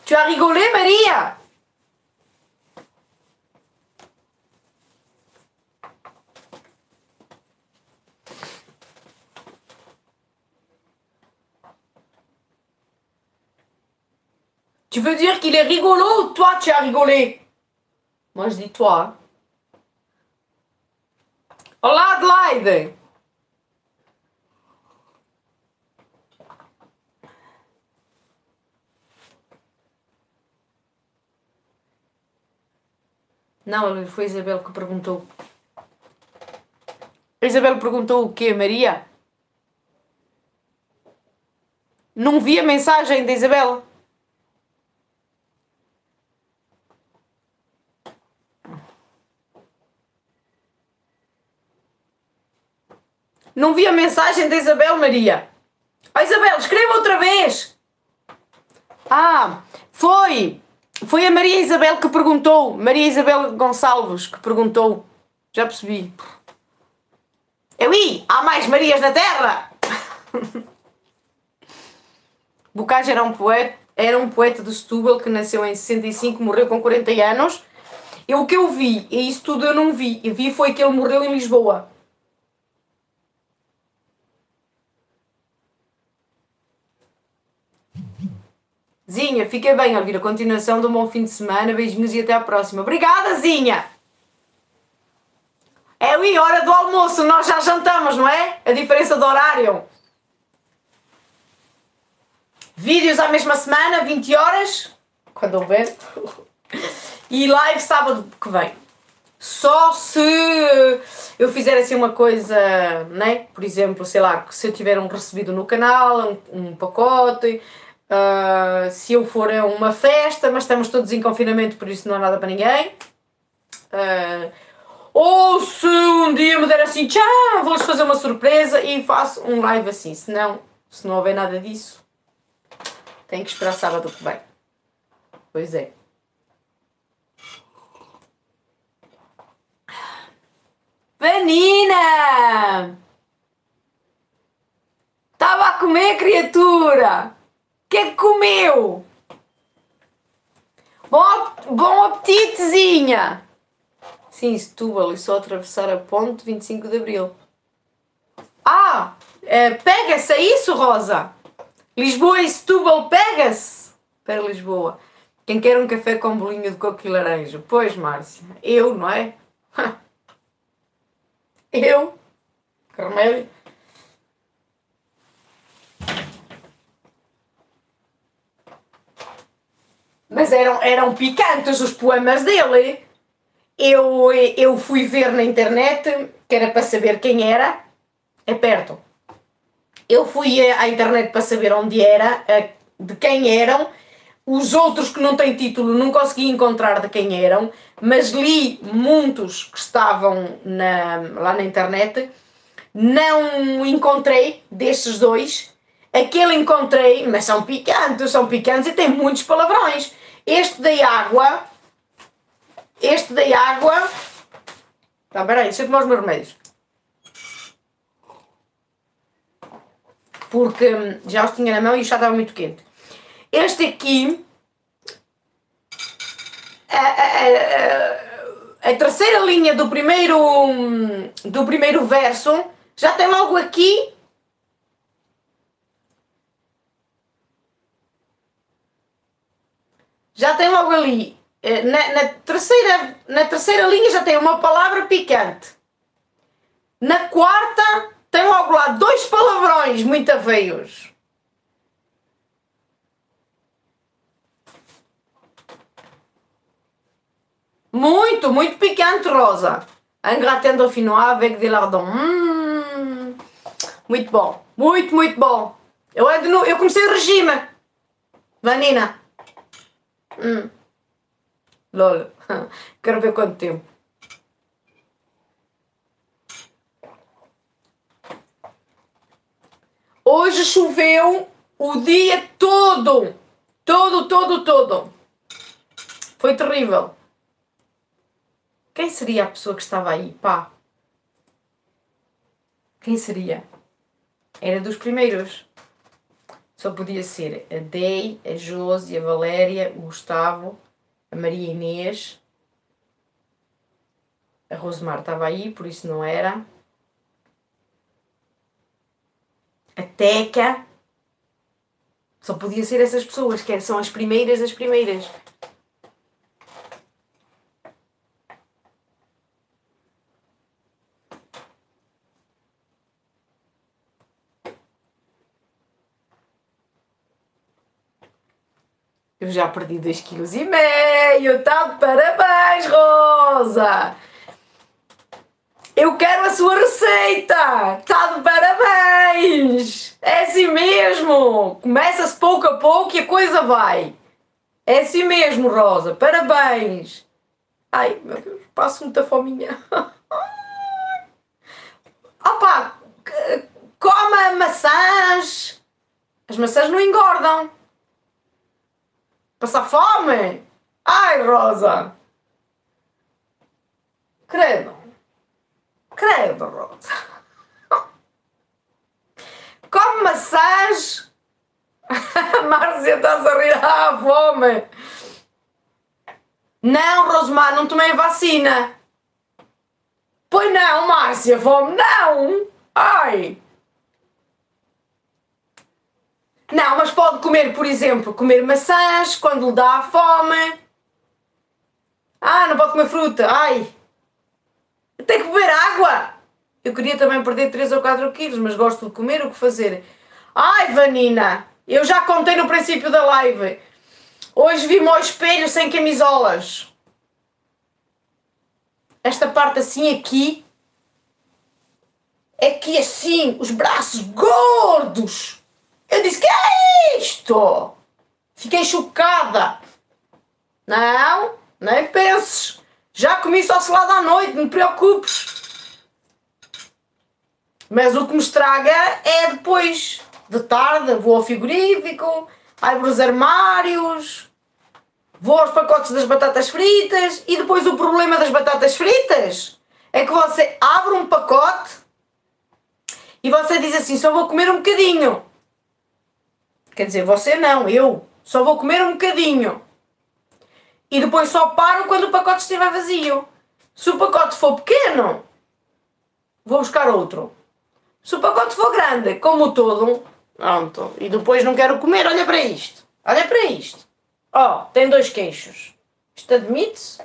Tu as rigolé, Maria? Tu veux dire qu'il est rigolo ou toi tu as rigolé? Moi je dis toi. Olá, Adelaide! Não, foi a Isabel que perguntou. A Isabel perguntou o quê, Maria? Não vi a mensagem da Isabel. Não vi a mensagem da Isabel, Maria. Oh, Isabel, escreva outra vez. Ah, foi a Maria Isabel que perguntou. Maria Isabel Gonçalves que perguntou. Já percebi. Eu ia, há mais Marias na Terra. Bocage era um poeta de Setúbal que nasceu em 65, morreu com 40 anos. O que eu vi, e isso tudo eu não vi, eu vi foi que ele morreu em Lisboa. Zinha, fica bem, Elvira. A continuação de um bom fim de semana. Beijinhos e até à próxima. Obrigada, Zinha! É ali, hora do almoço. Nós já jantamos, não é? A diferença de horário. Vídeos à mesma semana, 20 horas. Quando houver. E live sábado que vem. Só se eu fizer assim uma coisa, né? Por exemplo, sei lá, se eu tiver um recebido no canal, um pacote... se eu for a uma festa, mas estamos todos em confinamento, por isso não há nada para ninguém. Ou se um dia me der assim, tchau, vou-lhes fazer uma surpresa e faço um live assim. Se não houver nada disso, tenho que esperar sábado que vem. Pois é. Vanina! Estava a comer, criatura! O que é que comeu? Bom apetitezinha! Sim, Setúbal, e só atravessar a ponte 25 de Abril. Ah! Pega-se a isso, Rosa! Lisboa e Setúbal, pega-se! Para Lisboa. Quem quer um café com bolinho de coco e laranja? Pois, Márcia. Eu, não é? Eu? Que remédio? Mas eram picantes os poemas dele. Eu fui ver na internet, que era para saber quem era. É perto. Eu fui à internet para saber onde era, de quem eram. Os outros que não têm título não consegui encontrar de quem eram, mas li muitos que estavam lá na internet. Não encontrei destes dois. Aquele encontrei, mas são picantes e tem muitos palavrões. Este da água... Tá, peraí, deixa eu tomar os meus remédios. Porque já os tinha na mão e o chá estava muito quente. Este aqui... A terceira linha do primeiro verso já tem logo aqui... Já tem logo ali, na terceira linha já tem uma palavra picante. Na quarta tem logo lá dois palavrões muito aveios. Muito, muito picante, Rosa. Engratendo fino avec de lardon. Muito bom, muito, muito bom. Eu comecei o regime, Vanina. Lol, quero ver quanto tempo. Hoje choveu o dia todo. Todo. Foi terrível. Quem seria a pessoa que estava aí, pá? Quem seria? Era dos primeiros. Só podia ser a Dei, a Josi, a Valéria, o Gustavo, a Maria Inês. A Rosemar estava aí, por isso não era. A Teca. Só podia ser essas pessoas, que são as primeiras das primeiras. Eu já perdi 2,5 kg, tá de parabéns, Rosa! Eu quero a sua receita! Tá de parabéns! É assim mesmo! Começa-se pouco a pouco e a coisa vai! É assim mesmo, Rosa! Parabéns! Ai, meu Deus, passo muita fominha! Opa! Coma maçãs! As maçãs não engordam! Passar fome? Ai, Rosa! Credo! Credo, Rosa! Come maçãs! A Márcia está-se a rir. Ah, fome! Não, Rosemar, não tomei a vacina! Pois não, Márcia, fome! Não! Ai! Não, mas pode comer, por exemplo, comer maçãs quando lhe dá fome. Ah, não pode comer fruta. Ai. Tem que beber água. Eu queria também perder 3 ou 4 quilos, mas gosto de comer, o que fazer? Ai, Vanina, eu já contei no princípio da live. Hoje vi-me ao espelho sem camisolas. Esta parte assim aqui. Aqui assim, os braços gordos. Eu disse, que é isto? Fiquei chocada. Não, nem penses. Já comi só selada à noite, não te preocupes. Mas o que me estraga é depois. De tarde vou ao frigorífico, abro os armários, vou aos pacotes das batatas fritas e depois o problema das batatas fritas é que você abre um pacote e você diz assim, só vou comer um bocadinho. Quer dizer, você não, eu só vou comer um bocadinho e depois só paro quando o pacote estiver vazio. Se o pacote for pequeno, vou buscar outro. Se o pacote for grande, como todo, pronto. E depois não quero comer, olha para isto. Olha para isto. Ó, tem 2 queixos. Isto admite-se?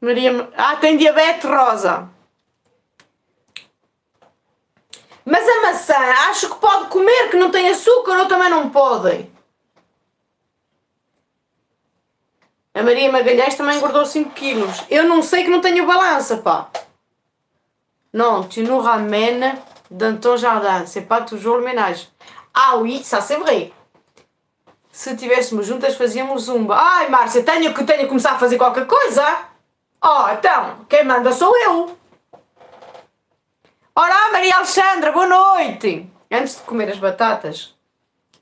Maria... Ah, tem diabetes, Rosa. Mas a maçã, acho que pode comer, que não tem açúcar, ou também não podem. A Maria Magalhães também engordou 5 kg. Eu não sei que não tenho balança, pá. Não, tu nous ramènes dans ton jardin. C'est pas toujours le ménage. Ah, oui, ça c'est vrai. Se tivéssemos juntas, fazíamos zumba. Ai, Márcia, tenho que começar a fazer qualquer coisa. Oh, então, quem manda sou eu. Olá, Maria Alexandra, boa noite! Antes de comer as batatas,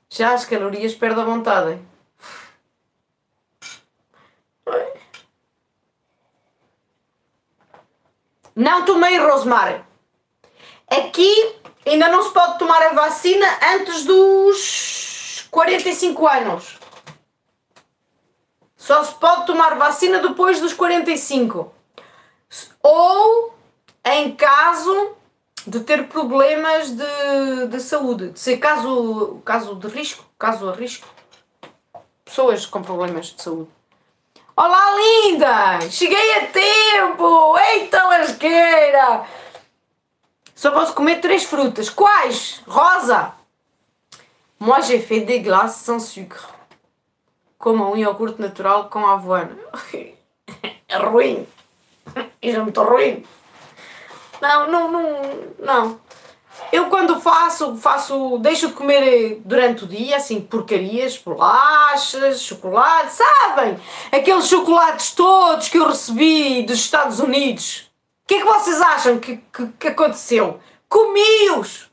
já as calorias perdo a vontade. Não tomei, Rosemar. Aqui ainda não se pode tomar a vacina antes dos 45 anos. Só se pode tomar vacina depois dos 45. Ou, em caso... de ter problemas de saúde, de ser caso de risco, caso a risco. Pessoas com problemas de saúde. Olá, linda! Cheguei a tempo! Eita lasqueira! Só posso comer 3 frutas. Quais? Rosa! Moi, j'ai fait des glaces sans sucre. Comam um iogurte natural com avoana. É ruim! É muito ruim! Não. Eu quando deixo de comer durante o dia, assim, porcarias, bolachas, chocolate, sabem? Aqueles chocolates todos que eu recebi dos Estados Unidos. O que é que vocês acham que aconteceu? Comi-os!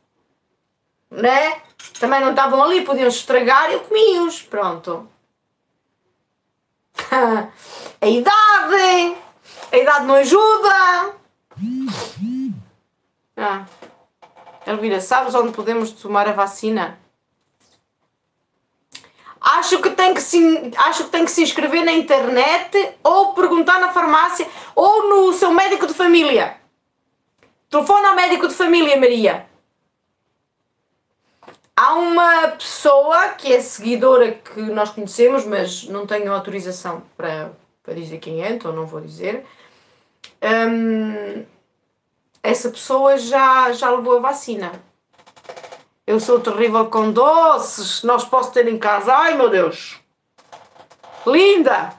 Né? Também não estavam ali, podiam estragar, eu comi-os, pronto. A idade não ajuda. Ah, Elvira, sabes onde podemos tomar a vacina? Acho que tem que se inscrever na internet ou perguntar na farmácia ou no seu médico de família. Telefona ao médico de família, Maria. Há uma pessoa que é seguidora que nós conhecemos, mas não tenho autorização para dizer quem é, então não vou dizer. Essa pessoa já levou a vacina. Eu sou terrível com doces, não os posso ter em casa. Ai, meu Deus! Linda!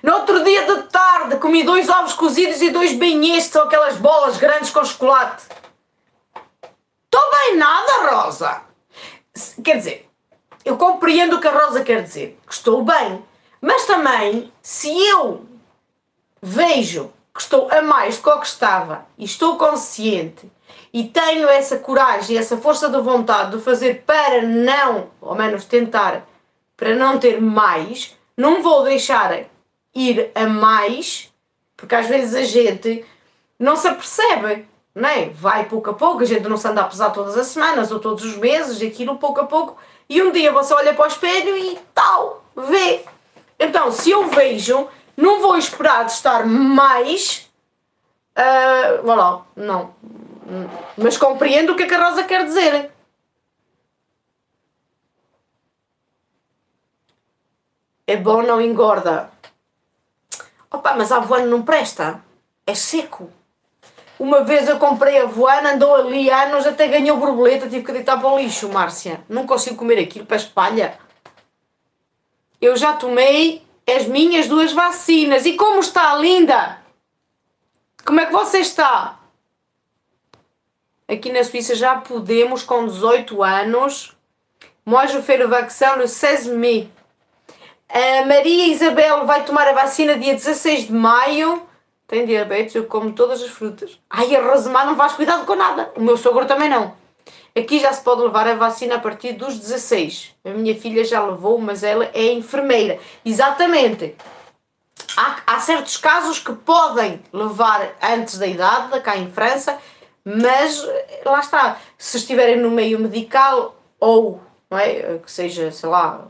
No outro dia de tarde comi 2 ovos cozidos e 2 beignets, são aquelas bolas grandes com chocolate. Estou bem nada, Rosa. Quer dizer, eu compreendo o que a Rosa quer dizer, que estou bem. Mas também, se eu vejo que estou a mais do que eu estava e estou consciente e tenho essa coragem, essa força de vontade de fazer para não, ou menos tentar, para não ter mais, não vou deixar ir a mais, porque às vezes a gente não se apercebe, não é? Vai pouco a pouco, a gente não se anda a pesar todas as semanas ou todos os meses, aquilo pouco a pouco, e um dia você olha para o espelho e tal, vê. Então, se eu vejo, não vou esperar de estar mais, vá lá, não, mas compreendo o que a Rosa quer dizer. É bom, não engorda. Opa, mas a avoana não presta, é seco. Uma vez eu comprei avoana, andou ali anos, até ganhou borboleta, tive que deitar para o lixo, Márcia. Não consigo comer aquilo, para espalha. Eu já tomei as minhas 2 vacinas e como está, linda? Como é que você está? Aqui na Suíça já podemos, com 18 anos, mojo fer vaccin le 16 mai. A Maria Isabel vai tomar a vacina dia 16 de maio. Tem diabetes, eu como todas as frutas. Ai, a Rosemar não faz cuidado com nada. O meu sogro também não. Aqui já se pode levar a vacina a partir dos 16. A minha filha já levou, mas ela é enfermeira. Exatamente. Há certos casos que podem levar antes da idade, cá em França, mas lá está. Se estiverem no meio medical ou, não é, que seja, sei lá,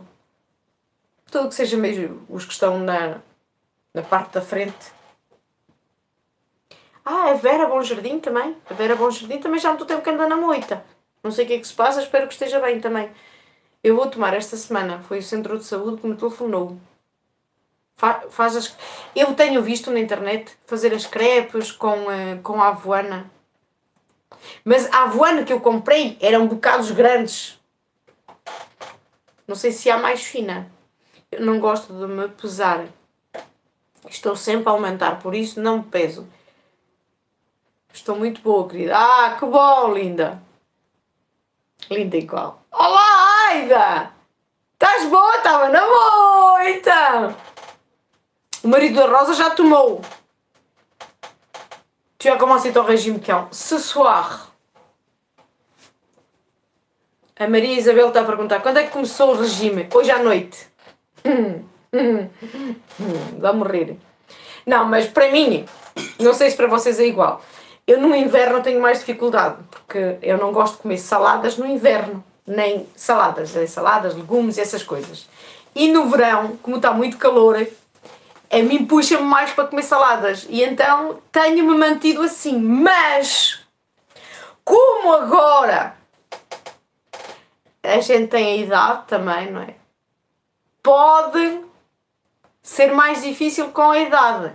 tudo que seja mesmo, os que estão na parte da frente. Ah, a Vera Bom Jardim também. A Vera Bom Jardim também já há muito tempo que anda na moita. Não sei o que é que se passa, espero que esteja bem também. Eu vou tomar esta semana. Foi o centro de saúde que me telefonou. Eu tenho visto na internet fazer as crepes com a avoana. Mas a avoana que eu comprei eram bocados grandes. Não sei se há mais fina. Eu não gosto de me pesar. Estou sempre a aumentar, por isso não me peso. Estou muito boa, querida. Ah, que bom, linda. Linda igual. Olá, Aida! Estás boa? Estava na moita! O marido da Rosa já tomou. Tu as commencé ton régime quand? Ce soir. A Maria Isabel está a perguntar quando é que começou o regime? Hoje à noite. Vamos rir. Não, mas para mim, não sei se para vocês é igual. Eu no inverno tenho mais dificuldade, porque eu não gosto de comer saladas no inverno, nem saladas, legumes, essas coisas. E no verão, como está muito calor, a mim puxa-me mais para comer saladas. E então tenho-me mantido assim. Mas, como agora a gente tem a idade também, não é? Pode ser mais difícil com a idade.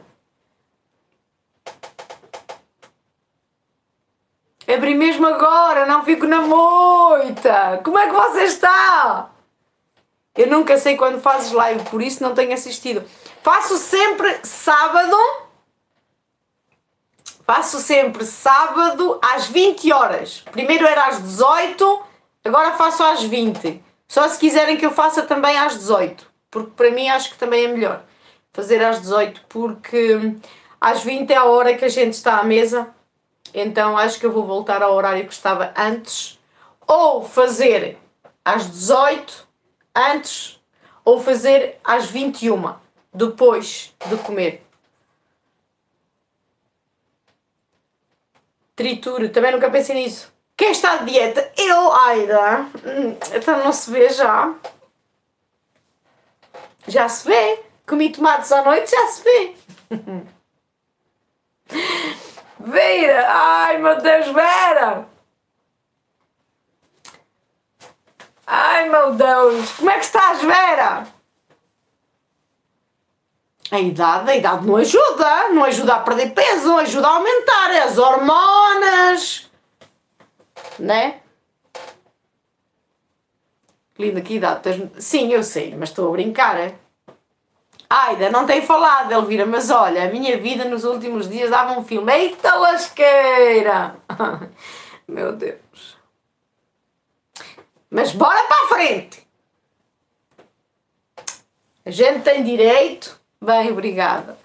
Abri mesmo agora, não fico na moita. Como é que você está? Eu nunca sei quando fazes live, por isso não tenho assistido. Faço sempre sábado às 20 horas. Primeiro era às 18, agora faço às 20. Só se quiserem que eu faça também às 18, porque para mim acho que também é melhor fazer às 18, porque às 20 é a hora que a gente está à mesa, então acho que eu vou voltar ao horário que estava antes, ou fazer às 18 antes, ou fazer às 21 depois de comer. Trituro, também nunca pensei nisso. Quem está de dieta? Eu, Aida. Então não se vê já. Já se vê. Comi tomates à noite, já se vê. Vira! Ai, meu Deus, Vera! Ai, meu Deus! Como é que estás, Vera? A idade não ajuda. Não ajuda a perder peso, não ajuda a aumentar as hormonas. Né? Linda, que idade tens? Sim, eu sei, mas estou a brincar, é? Ainda não tem falado, Elvira, mas olha, a minha vida nos últimos dias dava um filme. Eita lasqueira! Meu Deus. Mas bora para a frente! A gente tem direito... Bem, obrigada.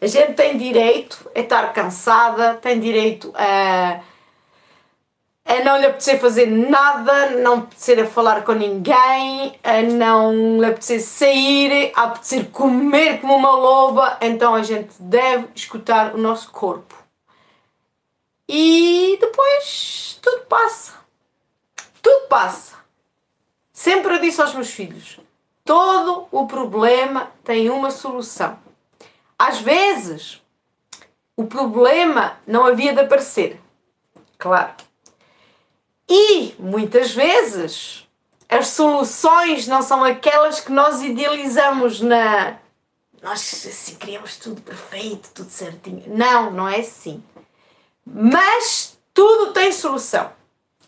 A gente tem direito a estar cansada, tem direito a não lhe apetecer fazer nada, não apetecer a falar com ninguém, a não lhe apetecer sair, a apetecer comer como uma loba. Então a gente deve escutar o nosso corpo. E depois tudo passa. Tudo passa. Sempre eu disse aos meus filhos, todo o problema tem uma solução. Às vezes, o problema não havia de aparecer. Claro. E, muitas vezes, as soluções não são aquelas que nós idealizamos na... Nós, assim, queríamos tudo perfeito, tudo certinho. Não, não é assim. Mas tudo tem solução.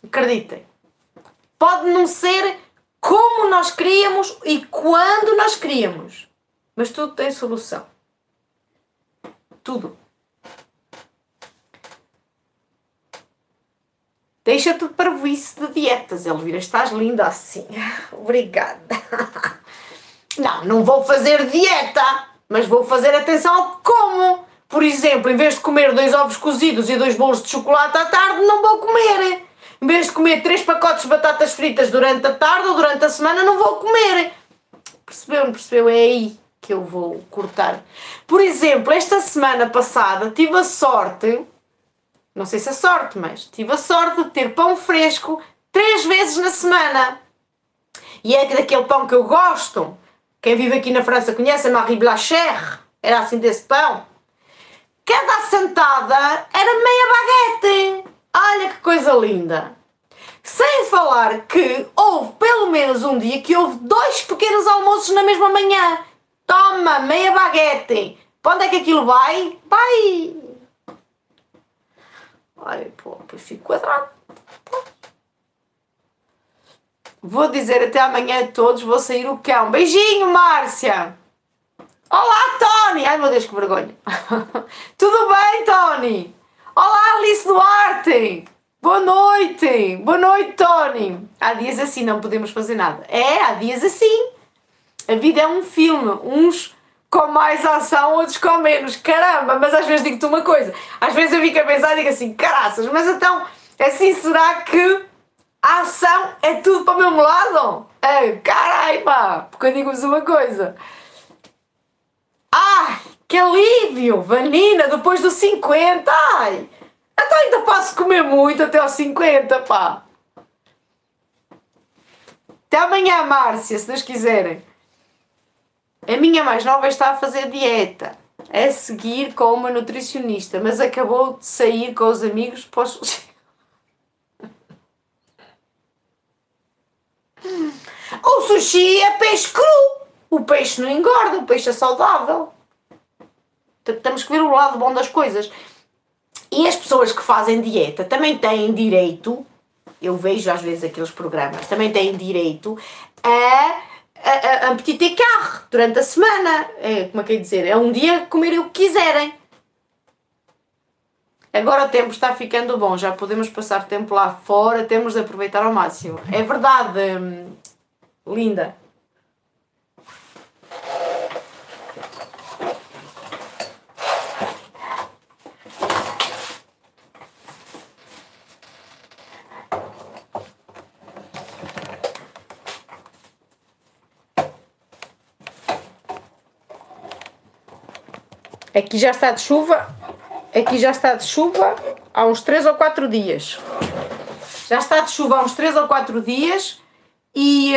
Acreditem. Pode não ser como nós queríamos e quando nós queríamos. Mas tudo tem solução. Tudo. Deixa-te de parvoíce de dietas, Elvira. Estás linda assim. Obrigada. Não, não vou fazer dieta, mas vou fazer atenção ao como. Por exemplo, em vez de comer 2 ovos cozidos e 2 bolos de chocolate à tarde, não vou comer. Em vez de comer 3 pacotes de batatas fritas durante a tarde ou durante a semana, não vou comer. Percebeu? Não percebeu? É aí que eu vou cortar. Por exemplo, esta semana passada tive a sorte... Não sei se é sorte, mas tive a sorte de ter pão fresco 3 vezes na semana. E é daquele pão que eu gosto. Quem vive aqui na França conhece a Marie Blacher. Era assim desse pão. Cada assentada era meia baguete. Olha que coisa linda. Sem falar que houve pelo menos um dia que houve 2 pequenos almoços na mesma manhã. Toma, meia baguete. Para onde é que aquilo vai? Vai... Olha, pô, depois fico quadrado. Vou dizer até amanhã a todos, vou sair o cão. Beijinho, Márcia! Olá, Tony! Ai, meu Deus, que vergonha! Tudo bem, Tony? Olá, Alice Duarte! Boa noite! Boa noite, Tony! Há dias assim não podemos fazer nada. É, há dias assim. A vida é um filme. Uns com mais ação, outros com menos. Caramba, mas às vezes digo-te uma coisa. Às vezes eu fico a pensar e digo assim, caraças, mas então, assim será que a ação é tudo para o mesmo lado? É, carai, pá, porque eu digo-vos uma coisa. Ai, que alívio, Vanina, depois dos 50, ai. Então ainda posso comer muito até aos 50, pá. Até amanhã, Márcia, se Deus quiserem. A minha mais nova está a fazer dieta, a seguir com uma nutricionista, mas acabou de sair com os amigos pós... O sushi é peixe cru! O peixe não engorda, o peixe é saudável. Temos que ver o lado bom das coisas. E as pessoas que fazem dieta também têm direito, eu vejo às vezes aqueles programas, também têm direito a um petit écart durante a semana, é, como é que é dizer, é um dia comer o que quiserem. Agora o tempo está ficando bom, já podemos passar tempo lá fora, temos de aproveitar ao máximo. É verdade, linda. Aqui já está de chuva, há uns 3 ou 4 dias. Já está de chuva há uns 3 ou 4 dias e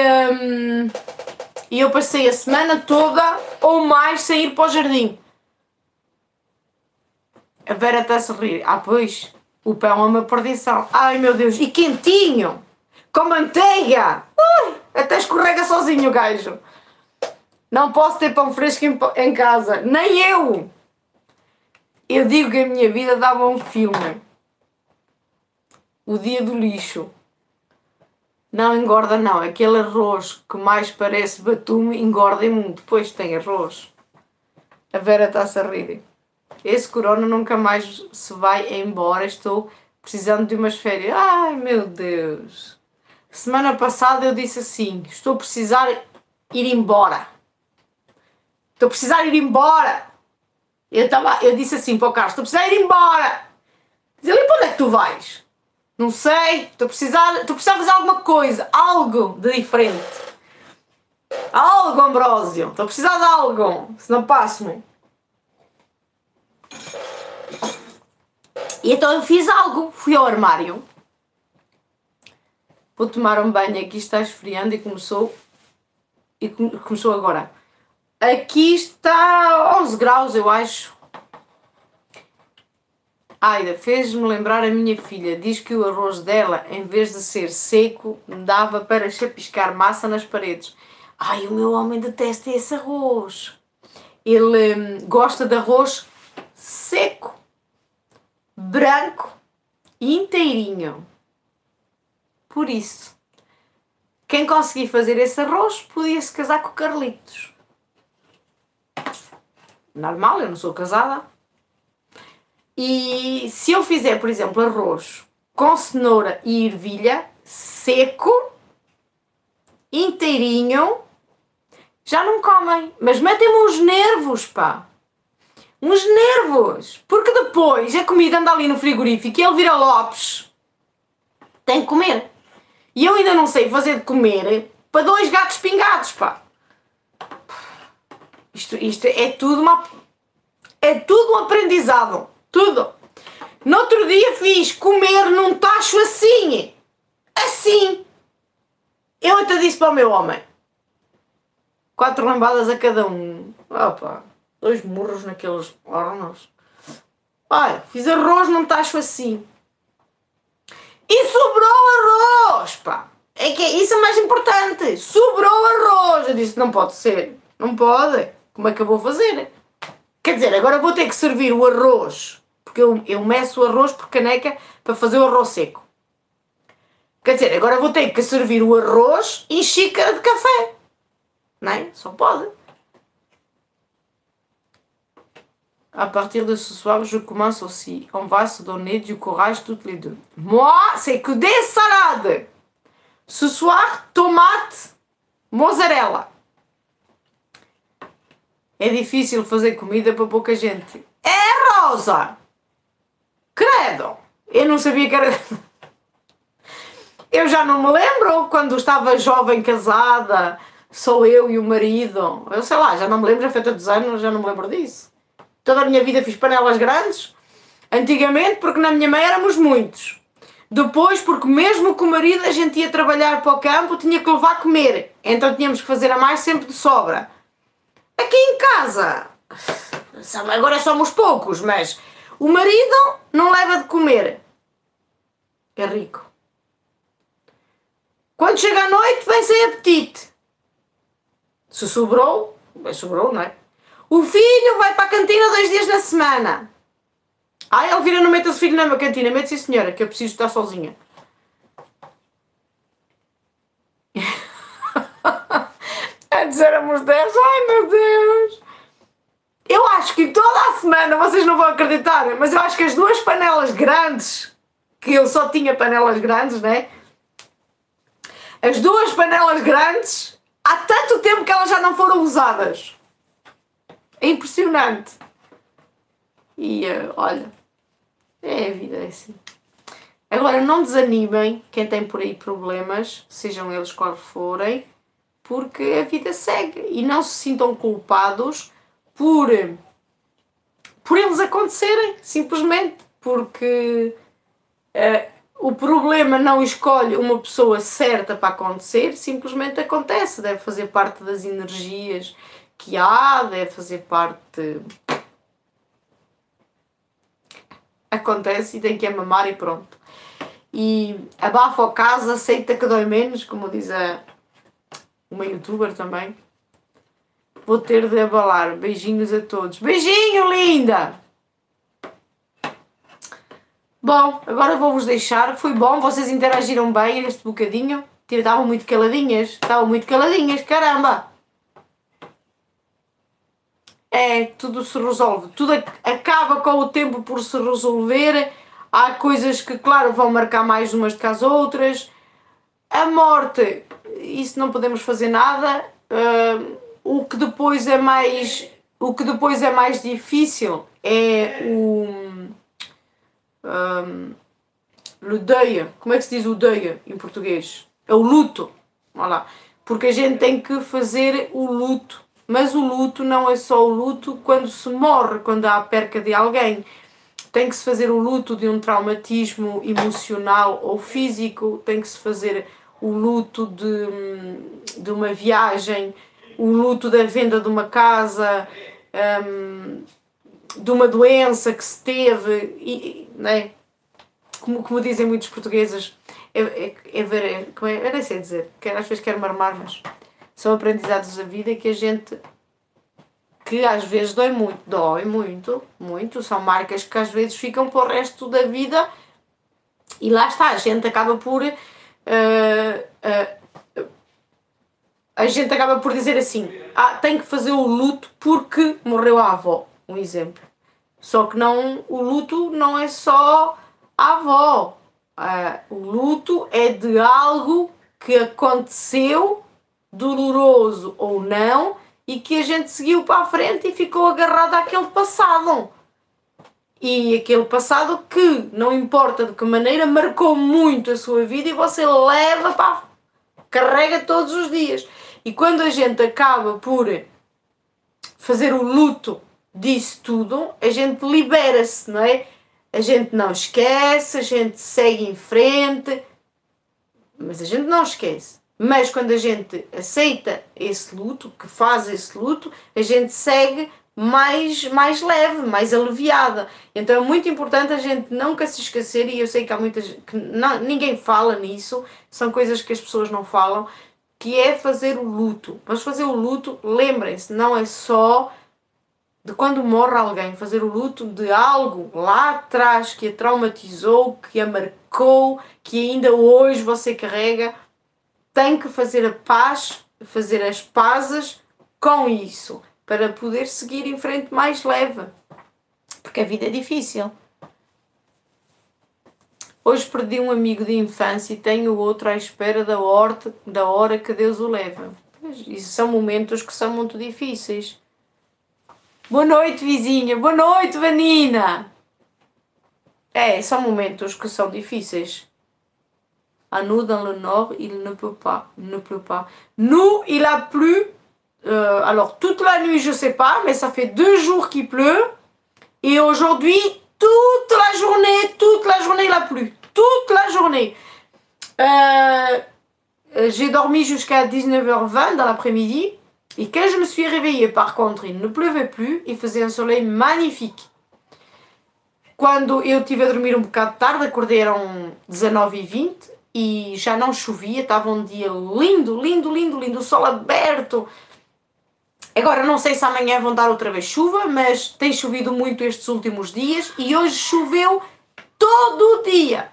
eu passei a semana toda ou mais a ir para o jardim. A Vera está a sorrir. Ah, pois, o pão é uma perdição. Ai, meu Deus, e quentinho! Com manteiga! Ui, até escorrega sozinho o gajo. Não posso ter pão fresco em casa. Nem eu! Eu digo que a minha vida dava um filme. O dia do lixo. Não engorda não. Aquele arroz que mais parece batume engorda imundo. Depois tem arroz. A Vera está-se a rir. Esse corona nunca mais se vai embora. Estou precisando de umas férias. Ai, meu Deus. Semana passada eu disse assim. Estou a precisar ir embora. Estou a precisar ir embora. Eu disse assim para o Carlos. Estou a precisar ir embora. Diz ele, para onde é que tu vais? Não sei. Estou a precisar fazer alguma coisa. Algo de diferente. Algo, Ambrósio. Estou a precisar de algo. Senão passo-me. E então eu fiz algo. Fui ao armário. Vou tomar um banho. Aqui está esfriando e começou agora. Aqui está 11 graus, eu acho. Aida, fez-me lembrar a minha filha. Diz que o arroz dela, em vez de ser seco, dava para chapiscar massa nas paredes. Ai, o meu homem detesta esse arroz. Ele gosta de arroz seco, branco e inteirinho. Por isso, quem conseguir fazer esse arroz podia se casar com o Carlitos. Normal, eu não sou casada. E se eu fizer, por exemplo, arroz com cenoura e ervilha, seco, inteirinho, já não comem. Mas metem-me uns nervos, pá. Uns nervos. Porque depois a comida anda ali no frigorífico e ele vira Lopes. Tem que comer. E eu ainda não sei fazer de comer para 2 gatos pingados, pá. Isto é tudo um aprendizado. Tudo. No outro dia fiz comer num tacho assim. Assim. Eu até disse para o meu homem. 4 lambadas a cada um. Opa, 2 murros naqueles hornos. Olha, fiz arroz num tacho assim. E sobrou arroz, pá. É que isso é mais importante. Sobrou arroz. Eu disse, não pode ser. Não pode. Como é que eu vou fazer? Quer dizer, agora vou ter que servir o arroz. Porque eu meço o arroz por caneca para fazer o arroz seco. Quer dizer, agora vou ter que servir o arroz em xícara de café. Não é? Só pode. A partir de ce soir, je commence aussi. On va se donner du courage toutes les deux. Moi, c'est que des salades. Ce soir, tomate, mozzarella. É difícil fazer comida para pouca gente. É, Rosa! Credo! Eu não sabia que era... Eu já não me lembro quando estava jovem, casada, só eu e o marido. Eu sei lá, já não me lembro, já foi tantos anos, já não me lembro disso. Toda a minha vida fiz panelas grandes. Antigamente, porque na minha mãe éramos muitos. Depois, porque mesmo com o marido a gente ia trabalhar para o campo, tinha que levar a comer. Então tínhamos que fazer a mais sempre de sobra. Aqui em casa, agora somos poucos, mas o marido não leva de comer. É rico. Quando chega à noite, vem sem apetite. Se sobrou, bem sobrou, não é? O filho vai para a cantina 2 dias na semana. Ah, Elvira, não meta-se filho na minha cantina. Mete-se, senhora, que eu preciso estar sozinha. Antes éramos 10, ai meu Deus! Eu acho que toda a semana, vocês não vão acreditar, mas eu acho que as 2 panelas grandes, que eu só tinha panelas grandes, né? As 2 panelas grandes, há tanto tempo que elas já não foram usadas. É impressionante. E olha, é a vida, é assim. Agora, não desanimem quem tem por aí problemas, sejam eles quais forem. Porque a vida segue e não se sintam culpados por eles acontecerem, simplesmente. Porque o problema não escolhe uma pessoa certa para acontecer, simplesmente acontece. Deve fazer parte das energias que há, deve fazer parte acontece e tem que mamar e pronto. E abafa o caso, aceita que dói menos, como diz uma youtuber também. Vou ter de abalar. Beijinhos a todos. Beijinho, linda! Bom, agora vou-vos deixar. Foi bom, vocês interagiram bem neste bocadinho. Estavam muito caladinhas. Estavam muito caladinhas, caramba! É, tudo se resolve. Tudo acaba com o tempo por se resolver. Há coisas que, claro, vão marcar mais umas do que as outras. A morte, isso não podemos fazer nada. O que depois é mais difícil é o deuil. Como é que se diz o deuil em português? É o luto. Olha lá. Porque a gente tem que fazer o luto. Mas o luto não é só o luto quando se morre, quando há a perca de alguém. Tem que se fazer o luto de um traumatismo emocional ou físico, tem que se fazer o luto de uma viagem, o luto da venda de uma casa, de uma doença que se teve, e, né? Como dizem muitos portugueses, eu nem sei dizer, às vezes quero marmar, mas são aprendizados da vida que a gente... que às vezes dói muito, são marcas que às vezes ficam para o resto da vida e lá está, a gente acaba por dizer assim, tem que fazer o luto porque morreu a avó, um exemplo. Só que não, o luto não é só a avó, o luto é de algo que aconteceu, doloroso ou não, e que a gente seguiu para a frente e ficou agarrado àquele passado. E aquele passado que, não importa de que maneira, marcou muito a sua vida e você leva para... carrega todos os dias. E quando a gente acaba por fazer o luto disso tudo, a gente libera-se, não é? A gente não esquece, a gente segue em frente, mas a gente não esquece. Mas quando a gente aceita esse luto, que faz esse luto, a gente segue mais leve, mais aliviada. Então é muito importante a gente nunca se esquecer, e eu sei que há muita gente que ninguém fala nisso, são coisas que as pessoas não falam, que é fazer o luto. Mas fazer o luto, lembrem-se, não é só de quando morre alguém, fazer o luto de algo lá atrás que a traumatizou, que a marcou, que ainda hoje você carrega. Tem que fazer a paz, fazer as pazes com isso, para poder seguir em frente mais leve. Porque a vida é difícil. Hoje perdi um amigo de infância e tenho outro à espera da hora que Deus o leva. Isso são momentos que são muito difíceis. Boa noite, vizinha. Boa noite, Vanina. É, são momentos que são difíceis. À nous, dans le nord, il ne peut pas, il ne pleut pas. Nous, il a plu, alors toute la nuit, je sais pas, mais ça fait 2 jours qu'il pleut. Et aujourd'hui, toute la journée, il a plu. Toute la journée. J'ai dormi jusqu'à 19h20 dans l'après-midi. Et quand je me suis réveillée, par contre, il ne pleuvait plus. Il faisait un soleil magnifique. Quando eu estive a dormir um bocado tarde, acordei, eram 19h20. E já não chovia, estava um dia lindo, lindo, lindo, lindo, o sol aberto. Agora não sei se amanhã vão dar outra vez chuva, mas tem chovido muito estes últimos dias e hoje choveu todo o dia.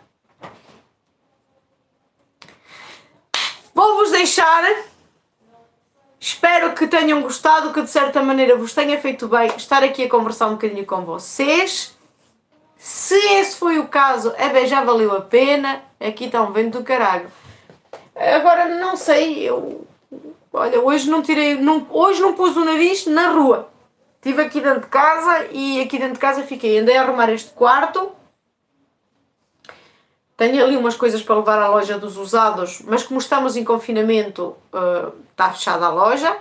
Vou-vos deixar, espero que tenham gostado, que de certa maneira vos tenha feito bem estar aqui a conversar um bocadinho com vocês. Se esse foi o caso, é bem, já valeu a pena. Aqui está um vento do caralho. Agora, não sei, eu... Olha, hoje não tirei... hoje não pus o nariz na rua. Estive aqui dentro de casa e aqui dentro de casa fiquei. Andei a arrumar este quarto. Tenho ali umas coisas para levar à loja dos usados, mas como estamos em confinamento, está fechada a loja.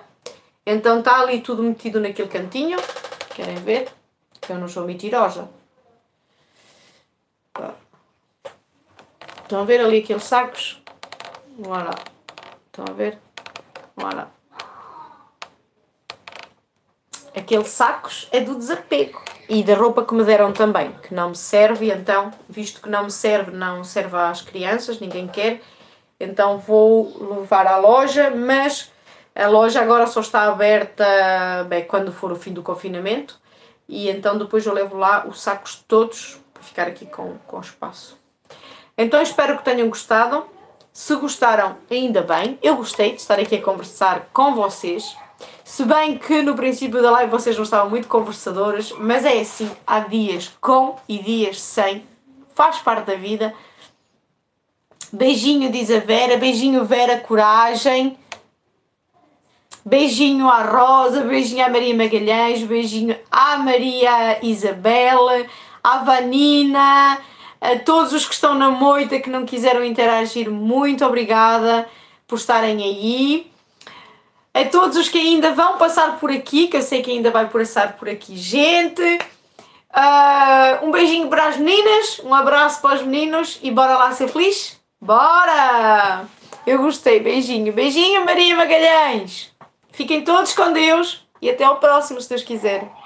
Então está ali tudo metido naquele cantinho. Querem ver? Eu não sou mentirosa. Estão a ver ali aqueles sacos? Olha lá. Estão a ver? Olha lá. Aqueles sacos é do desapego. e da roupa que me deram também, que não me serve, então, visto que não serve às crianças, ninguém quer, então vou levar à loja, mas a loja agora só está aberta, bem, quando for o fim do confinamento, e então depois eu levo lá os sacos todos, para ficar aqui com espaço. Então espero que tenham gostado, se gostaram ainda bem, eu gostei de estar aqui a conversar com vocês, se bem que no princípio da live vocês não estavam muito conversadores, mas é assim, há dias com e dias sem, faz parte da vida. Beijinho, diz a Vera, beijinho Vera, coragem, beijinho à Rosa, beijinho à Maria Magalhães, beijinho à Maria Isabel, à Vanina, a todos os que estão na moita que não quiseram interagir, muito obrigada por estarem aí. A todos os que ainda vão passar por aqui, que eu sei que ainda vai passar por aqui gente. Um beijinho para as meninas, um abraço para os meninos e bora lá ser feliz? Bora! Eu gostei, beijinho. Beijinho Maria Magalhães. Fiquem todos com Deus e até ao próximo, se Deus quiser.